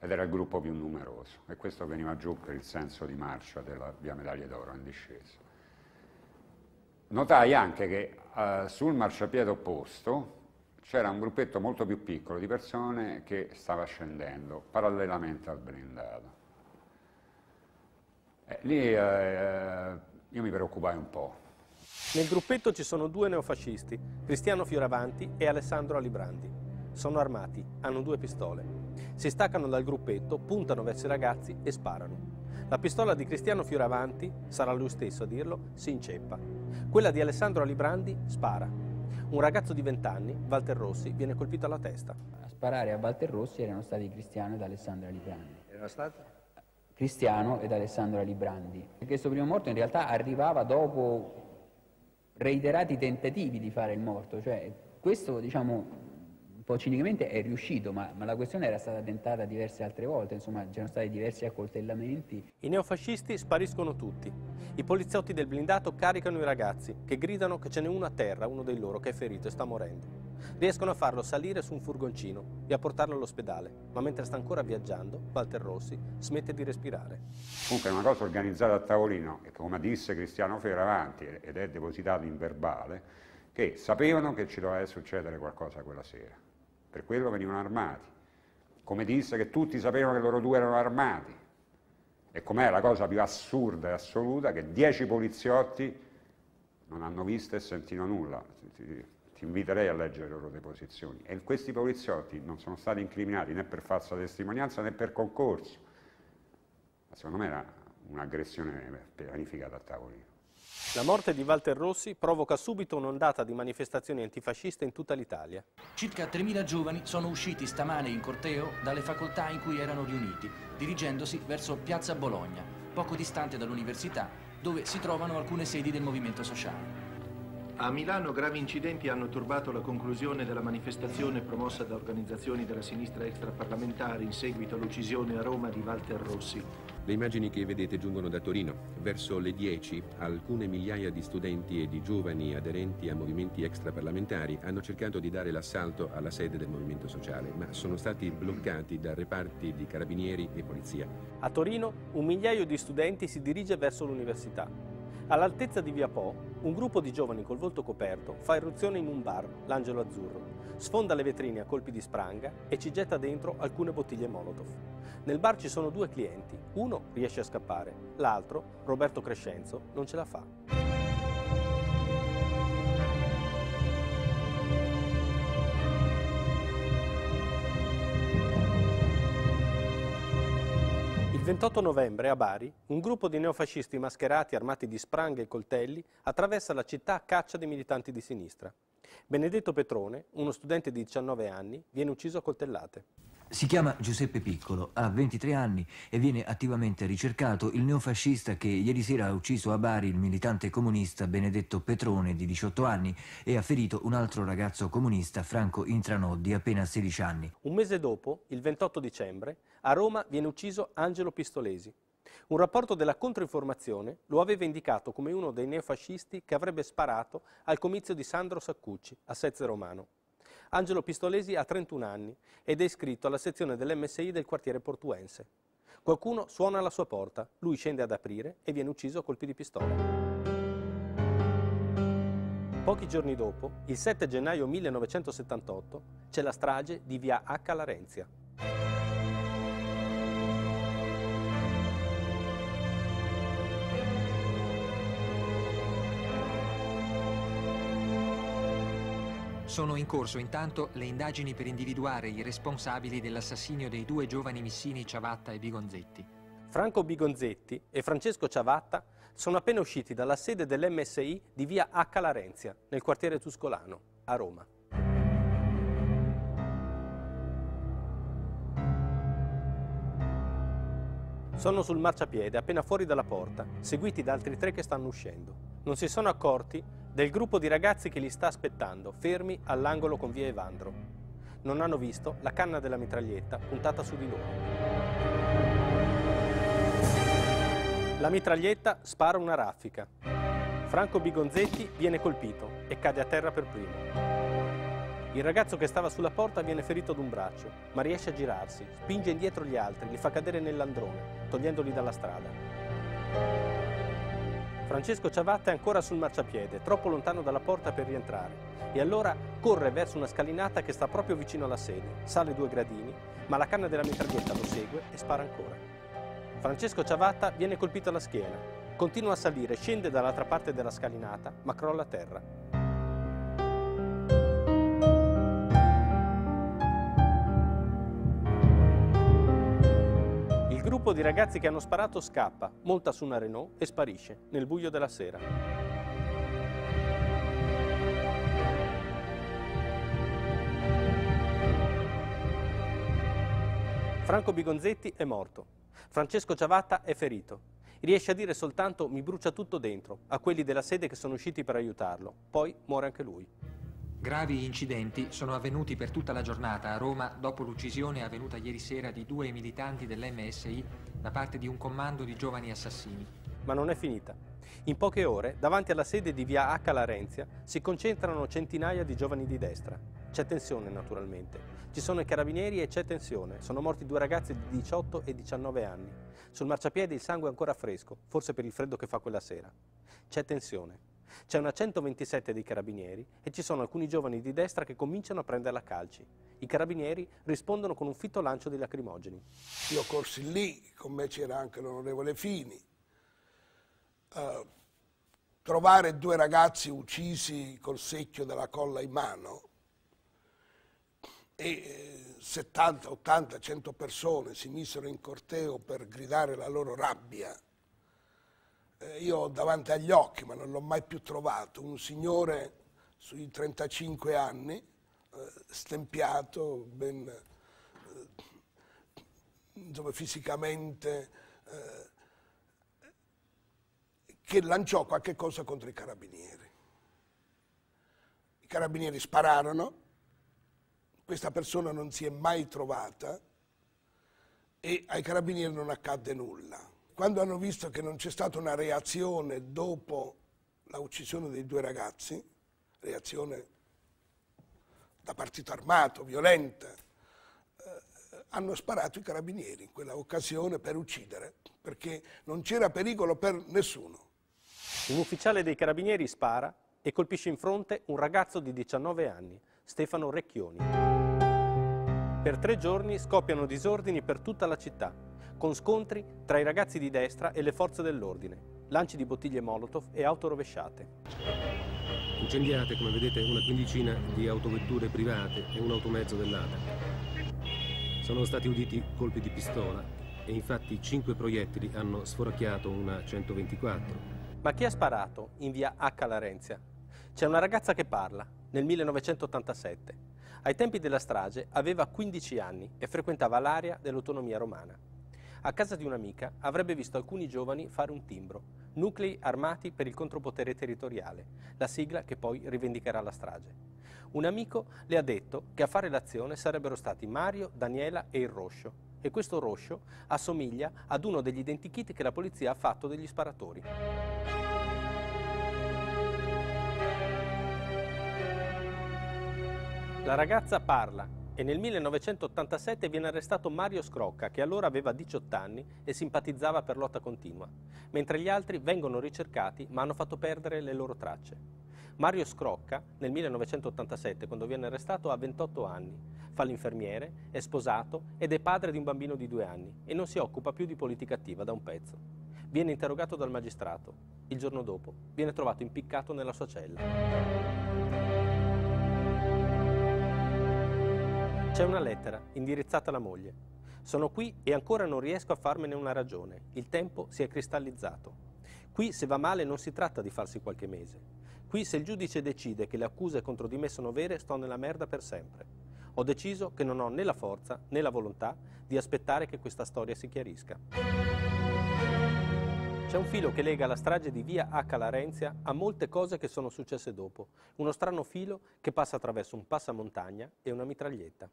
ed era il gruppo più numeroso, e questo veniva giù per il senso di marcia della Via Medaglie d'Oro in discesa. Notai anche che sul marciapiede opposto c'era un gruppetto molto più piccolo di persone che stava scendendo parallelamente al blindato. Lì io mi preoccupai un po'. Nel gruppetto ci sono due neofascisti, Cristiano Fioravanti e Alessandro Alibrandi. Sono armati, hanno due pistole. Si staccano dal gruppetto, puntano verso i ragazzi e sparano. La pistola di Cristiano Fioravanti, sarà lui stesso a dirlo, si inceppa. Quella di Alessandro Alibrandi spara. Un ragazzo di 20 anni, Walter Rossi, viene colpito alla testa. A sparare a Walter Rossi erano stati Cristiano ed Alessandro Alibrandi. Erano stati? Cristiano ed Alessandro Alibrandi. Perché questo primo morto in realtà arrivava dopo reiterati tentativi di fare il morto. Cioè, questo, diciamo, un po' cinicamente è riuscito, ma la questione era stata tentata diverse altre volte. Insomma, c'erano stati diversi accoltellamenti. I neofascisti spariscono tutti. I poliziotti del blindato caricano i ragazzi, che gridano che ce n'è uno a terra, uno dei loro, che è ferito e sta morendo. Riescono a farlo salire su un furgoncino e a portarlo all'ospedale, ma mentre sta ancora viaggiando, Walter Rossi smette di respirare. Comunque è una cosa organizzata a tavolino, e come disse Cristiano Fioravanti, ed è depositato in verbale, che sapevano che ci doveva succedere qualcosa quella sera. Per quello venivano armati. Come disse che tutti sapevano che loro due erano armati. E com'è la cosa più assurda e assoluta, che 10 poliziotti non hanno visto e sentito nulla. Ti inviterei a leggere le loro deposizioni. E questi poliziotti non sono stati incriminati né per falsa testimonianza né per concorso. Ma secondo me era un'aggressione pianificata a tavolino. La morte di Walter Rossi provoca subito un'ondata di manifestazioni antifasciste in tutta l'Italia. Circa 3.000 giovani sono usciti stamane in corteo dalle facoltà in cui erano riuniti, dirigendosi verso Piazza Bologna, poco distante dall'università, dove si trovano alcune sedi del movimento sociale. A Milano gravi incidenti hanno turbato la conclusione della manifestazione promossa da organizzazioni della sinistra extraparlamentare in seguito all'uccisione a Roma di Walter Rossi. Le immagini che vedete giungono da Torino. Verso le 10, alcune migliaia di studenti e di giovani aderenti a movimenti extraparlamentari hanno cercato di dare l'assalto alla sede del movimento sociale, ma sono stati bloccati da reparti di carabinieri e polizia. A Torino, un migliaio di studenti si dirige verso l'università. All'altezza di Via Po, un gruppo di giovani col volto coperto fa irruzione in un bar, l'Angelo Azzurro, sfonda le vetrine a colpi di spranga e ci getta dentro alcune bottiglie Molotov. Nel bar ci sono due clienti, uno riesce a scappare, l'altro, Roberto Crescenzo, non ce la fa. Il 28 novembre a Bari, un gruppo di neofascisti mascherati armati di spranghe e coltelli attraversa la città a caccia dei militanti di sinistra. Benedetto Petrone, uno studente di 19 anni, viene ucciso a coltellate. Si chiama Giuseppe Piccolo, ha 23 anni e viene attivamente ricercato il neofascista che ieri sera ha ucciso a Bari il militante comunista Benedetto Petrone di 18 anni e ha ferito un altro ragazzo comunista, Franco Intranò, di appena 16 anni. Un mese dopo, il 28 dicembre, a Roma viene ucciso Angelo Pistolesi. Un rapporto della Controinformazione lo aveva indicato come uno dei neofascisti che avrebbe sparato al comizio di Sandro Saccucci a Sezze Romano. Angelo Pistolesi ha 31 anni ed è iscritto alla sezione dell'MSI del quartiere portuense. Qualcuno suona alla sua porta, lui scende ad aprire e viene ucciso a colpi di pistola. Pochi giorni dopo, il 7 gennaio 1978, c'è la strage di Via Acca Larenzia. Sono in corso intanto le indagini per individuare i responsabili dell'assassinio dei due giovani missini Ciavatta e Bigonzetti. Franco Bigonzetti e Francesco Ciavatta sono appena usciti dalla sede dell'MSI di Via Acca Larenzia, nel quartiere Tuscolano, a Roma. Sono sul marciapiede appena fuori dalla porta, seguiti da altri 3 che stanno uscendo. Non si sono accorti del gruppo di ragazzi che li sta aspettando, fermi all'angolo con Via Evandro. Non hanno visto la canna della mitraglietta puntata su di loro. La mitraglietta spara una raffica. Franco Bigonzetti viene colpito e cade a terra per primo. Il ragazzo che stava sulla porta viene ferito ad un braccio, ma riesce a girarsi, spinge indietro gli altri, li fa cadere nell'androne, togliendoli dalla strada. Francesco Ciavatta è ancora sul marciapiede, troppo lontano dalla porta per rientrare, e allora corre verso una scalinata che sta proprio vicino alla sede, sale 2 gradini, ma la canna della mitraglietta lo segue e spara ancora. Francesco Ciavatta viene colpito alla schiena, continua a salire, scende dall'altra parte della scalinata, ma crolla a terra. Il gruppo di ragazzi che hanno sparato scappa, monta su una Renault e sparisce nel buio della sera. Franco Bigonzetti è morto. Francesco Ciavatta è ferito. Riesce a dire soltanto "mi brucia tutto dentro" a quelli della sede che sono usciti per aiutarlo. Poi muore anche lui. Gravi incidenti sono avvenuti per tutta la giornata a Roma dopo l'uccisione avvenuta ieri sera di 2 militanti dell'MSI da parte di un commando di giovani assassini. Ma non è finita. In poche ore, davanti alla sede di Via Acca Larenzia, si concentrano centinaia di giovani di destra. C'è tensione, naturalmente. Ci sono i carabinieri e c'è tensione. Sono morti 2 ragazzi di 18 e 19 anni. Sul marciapiede il sangue è ancora fresco, forse per il freddo che fa quella sera. C'è tensione. C'è una 127 dei carabinieri e ci sono alcuni giovani di destra che cominciano a prenderla a calci. I carabinieri rispondono con un fitto lancio di lacrimogeni. Io corsi lì, con me c'era anche l'onorevole Fini. Trovare 2 ragazzi uccisi col secchio della colla in mano e 70, 80, 100 persone si misero in corteo per gridare la loro rabbia. Io ho davanti agli occhi, ma non l'ho mai più trovato, un signore sui 35 anni, stempiato, ben, insomma, fisicamente, che lanciò qualche cosa contro i carabinieri. I carabinieri spararono, questa persona non si è mai trovata e ai carabinieri non accadde nulla. Quando hanno visto che non c'è stata una reazione dopo la uccisione dei 2 ragazzi, reazione da partito armato, violenta, hanno sparato i carabinieri in quella occasione per uccidere, perché non c'era pericolo per nessuno. Un ufficiale dei carabinieri spara e colpisce in fronte un ragazzo di 19 anni, Stefano Recchioni. Per 3 giorni scoppiano disordini per tutta la città, con scontri tra i ragazzi di destra e le forze dell'ordine, lanci di bottiglie molotov e auto rovesciate. Incendiate, come vedete, una quindicina di autovetture private e un automezzo dell'ADA. Sono stati uditi colpi di pistola e infatti 5 proiettili hanno sforacchiato una 124. Ma chi ha sparato in via Acca Larenzia? C'è una ragazza che parla, nel 1987. Ai tempi della strage aveva 15 anni e frequentava l'area dell'autonomia romana. A casa di un'amica avrebbe visto alcuni giovani fare un timbro, nuclei armati per il contropotere territoriale, la sigla che poi rivendicherà la strage. Un amico le ha detto che a fare l'azione sarebbero stati Mario, Daniela e il Roscio, e questo Roscio assomiglia ad uno degli identikit che la polizia ha fatto degli sparatori. La ragazza parla e nel 1987 viene arrestato Mario Scrocca, che allora aveva 18 anni e simpatizzava per Lotta Continua, mentre gli altri vengono ricercati ma hanno fatto perdere le loro tracce. Mario Scrocca, nel 1987, quando viene arrestato, ha 28 anni, fa l'infermiere, è sposato ed è padre di un bambino di 2 anni e non si occupa più di politica attiva da un pezzo. Viene interrogato dal magistrato. Il giorno dopo viene trovato impiccato nella sua cella. C'è una lettera indirizzata alla moglie. Sono qui e ancora non riesco a farmene una ragione. Il tempo si è cristallizzato. Qui se va male non si tratta di farsi qualche mese. Qui se il giudice decide che le accuse contro di me sono vere, sto nella merda per sempre. Ho deciso che non ho né la forza né la volontà di aspettare che questa storia si chiarisca. C'è un filo che lega la strage di via Acca Larenzia a molte cose che sono successe dopo. Uno strano filo che passa attraverso un passamontagna e una mitraglietta.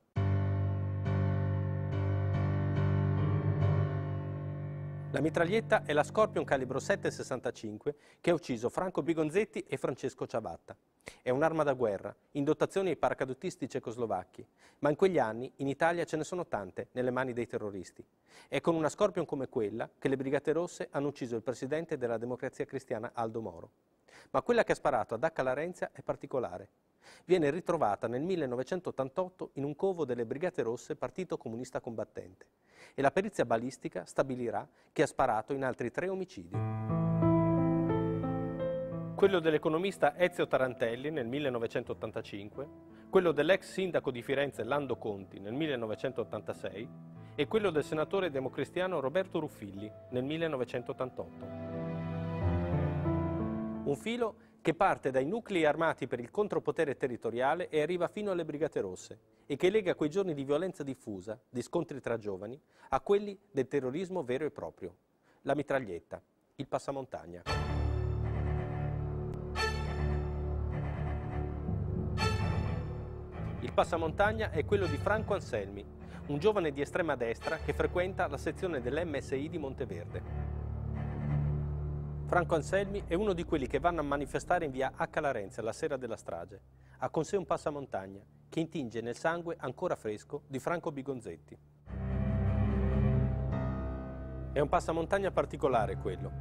La mitraglietta è la Scorpion calibro 7,65 che ha ucciso Franco Bigonzetti e Francesco Ciavatta. È un'arma da guerra, in dotazione ai paracadutisti cecoslovacchi, ma in quegli anni in Italia ce ne sono tante nelle mani dei terroristi. È con una Scorpion come quella che le Brigate Rosse hanno ucciso il presidente della Democrazia Cristiana Aldo Moro. Ma quella che ha sparato ad Acca Larenzia è particolare. Viene ritrovata nel 1988 in un covo delle Brigate Rosse Partito Comunista Combattente e la perizia balistica stabilirà che ha sparato in altri 3 omicidi. Quello dell'economista Ezio Tarantelli nel 1985, quello dell'ex sindaco di Firenze Lando Conti nel 1986 e quello del senatore democristiano Roberto Ruffilli nel 1988. Un filo che parte dai nuclei armati per il contropotere territoriale e arriva fino alle Brigate Rosse e che lega quei giorni di violenza diffusa, di scontri tra giovani, a quelli del terrorismo vero e proprio. La mitraglietta, il passamontagna. Il passamontagna è quello di Franco Anselmi, un giovane di estrema destra che frequenta la sezione dell'MSI di Monteverde. Franco Anselmi è uno di quelli che vanno a manifestare in via Acca Larenzia la sera della strage. Ha con sé un passamontagna che intinge nel sangue ancora fresco di Franco Bigonzetti. È un passamontagna particolare quello.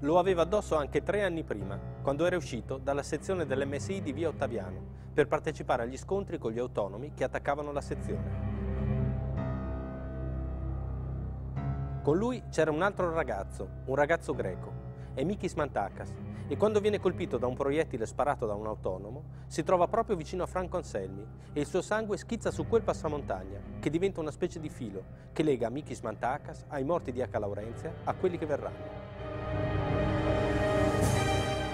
Lo aveva addosso anche 3 anni prima, quando era uscito dalla sezione dell'MSI di via Ottaviano, per partecipare agli scontri con gli autonomi che attaccavano la sezione. Con lui c'era un altro ragazzo, un ragazzo greco, Emikis Mantakas, e quando viene colpito da un proiettile sparato da un autonomo, si trova proprio vicino a Franco Anselmi e il suo sangue schizza su quel passamontagna, che diventa una specie di filo che lega Emikis Mantakas ai morti di Acca Larenzia, a quelli che verranno.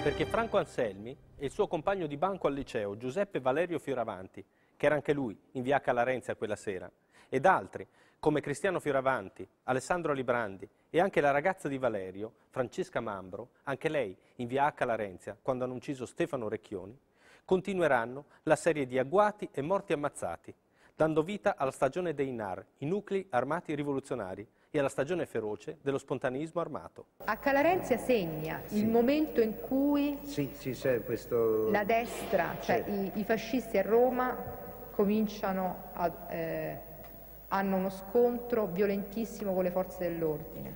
Perché Franco Anselmi e il suo compagno di banco al liceo, Giuseppe Valerio Fioravanti, che era anche lui in via Acca Larenzia quella sera, ed altri, come Cristiano Fioravanti, Alessandro Alibrandi e anche la ragazza di Valerio, Francesca Mambro, anche lei in via Acca Larenzia, quando hanno ucciso Stefano Recchioni, continueranno la serie di agguati e morti ammazzati, dando vita alla stagione dei NAR, i nuclei armati rivoluzionari, e alla stagione feroce dello spontaneismo armato. Acca Larenzia segna il momento in cui la destra, cioè i fascisti a Roma, cominciano hanno uno scontro violentissimo con le forze dell'ordine.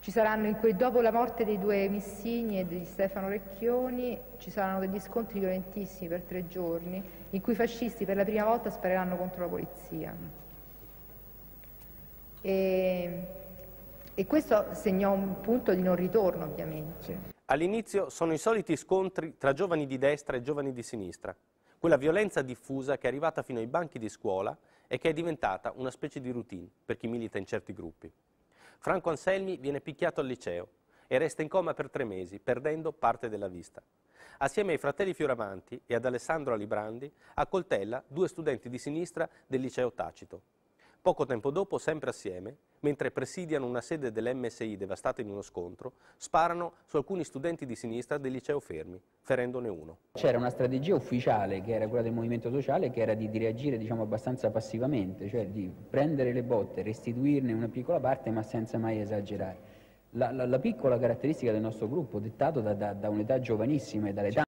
Ci saranno, in cui dopo la morte dei 2 Missini e di Stefano Recchioni, ci saranno degli scontri violentissimi per 3 giorni, in cui i fascisti per la prima volta spareranno contro la polizia. E questo segnò un punto di non ritorno, ovviamente. All'inizio sono i soliti scontri tra giovani di destra e giovani di sinistra, quella violenza diffusa che è arrivata fino ai banchi di scuola e che è diventata una specie di routine per chi milita in certi gruppi. Franco Anselmi viene picchiato al liceo e resta in coma per 3 mesi, perdendo parte della vista. Assieme ai fratelli Fioravanti e ad Alessandro Alibrandi accoltella 2 studenti di sinistra del liceo Tacito. Poco tempo dopo, sempre assieme, mentre presidiano una sede dell'MSI devastata in uno scontro, sparano su alcuni studenti di sinistra del liceo Fermi, ferendone uno. C'era una strategia ufficiale, che era quella del Movimento Sociale, che era di reagire, diciamo, abbastanza passivamente, cioè di prendere le botte, restituirne una piccola parte, ma senza mai esagerare. La piccola caratteristica del nostro gruppo, dettato da un'età giovanissima e dall'età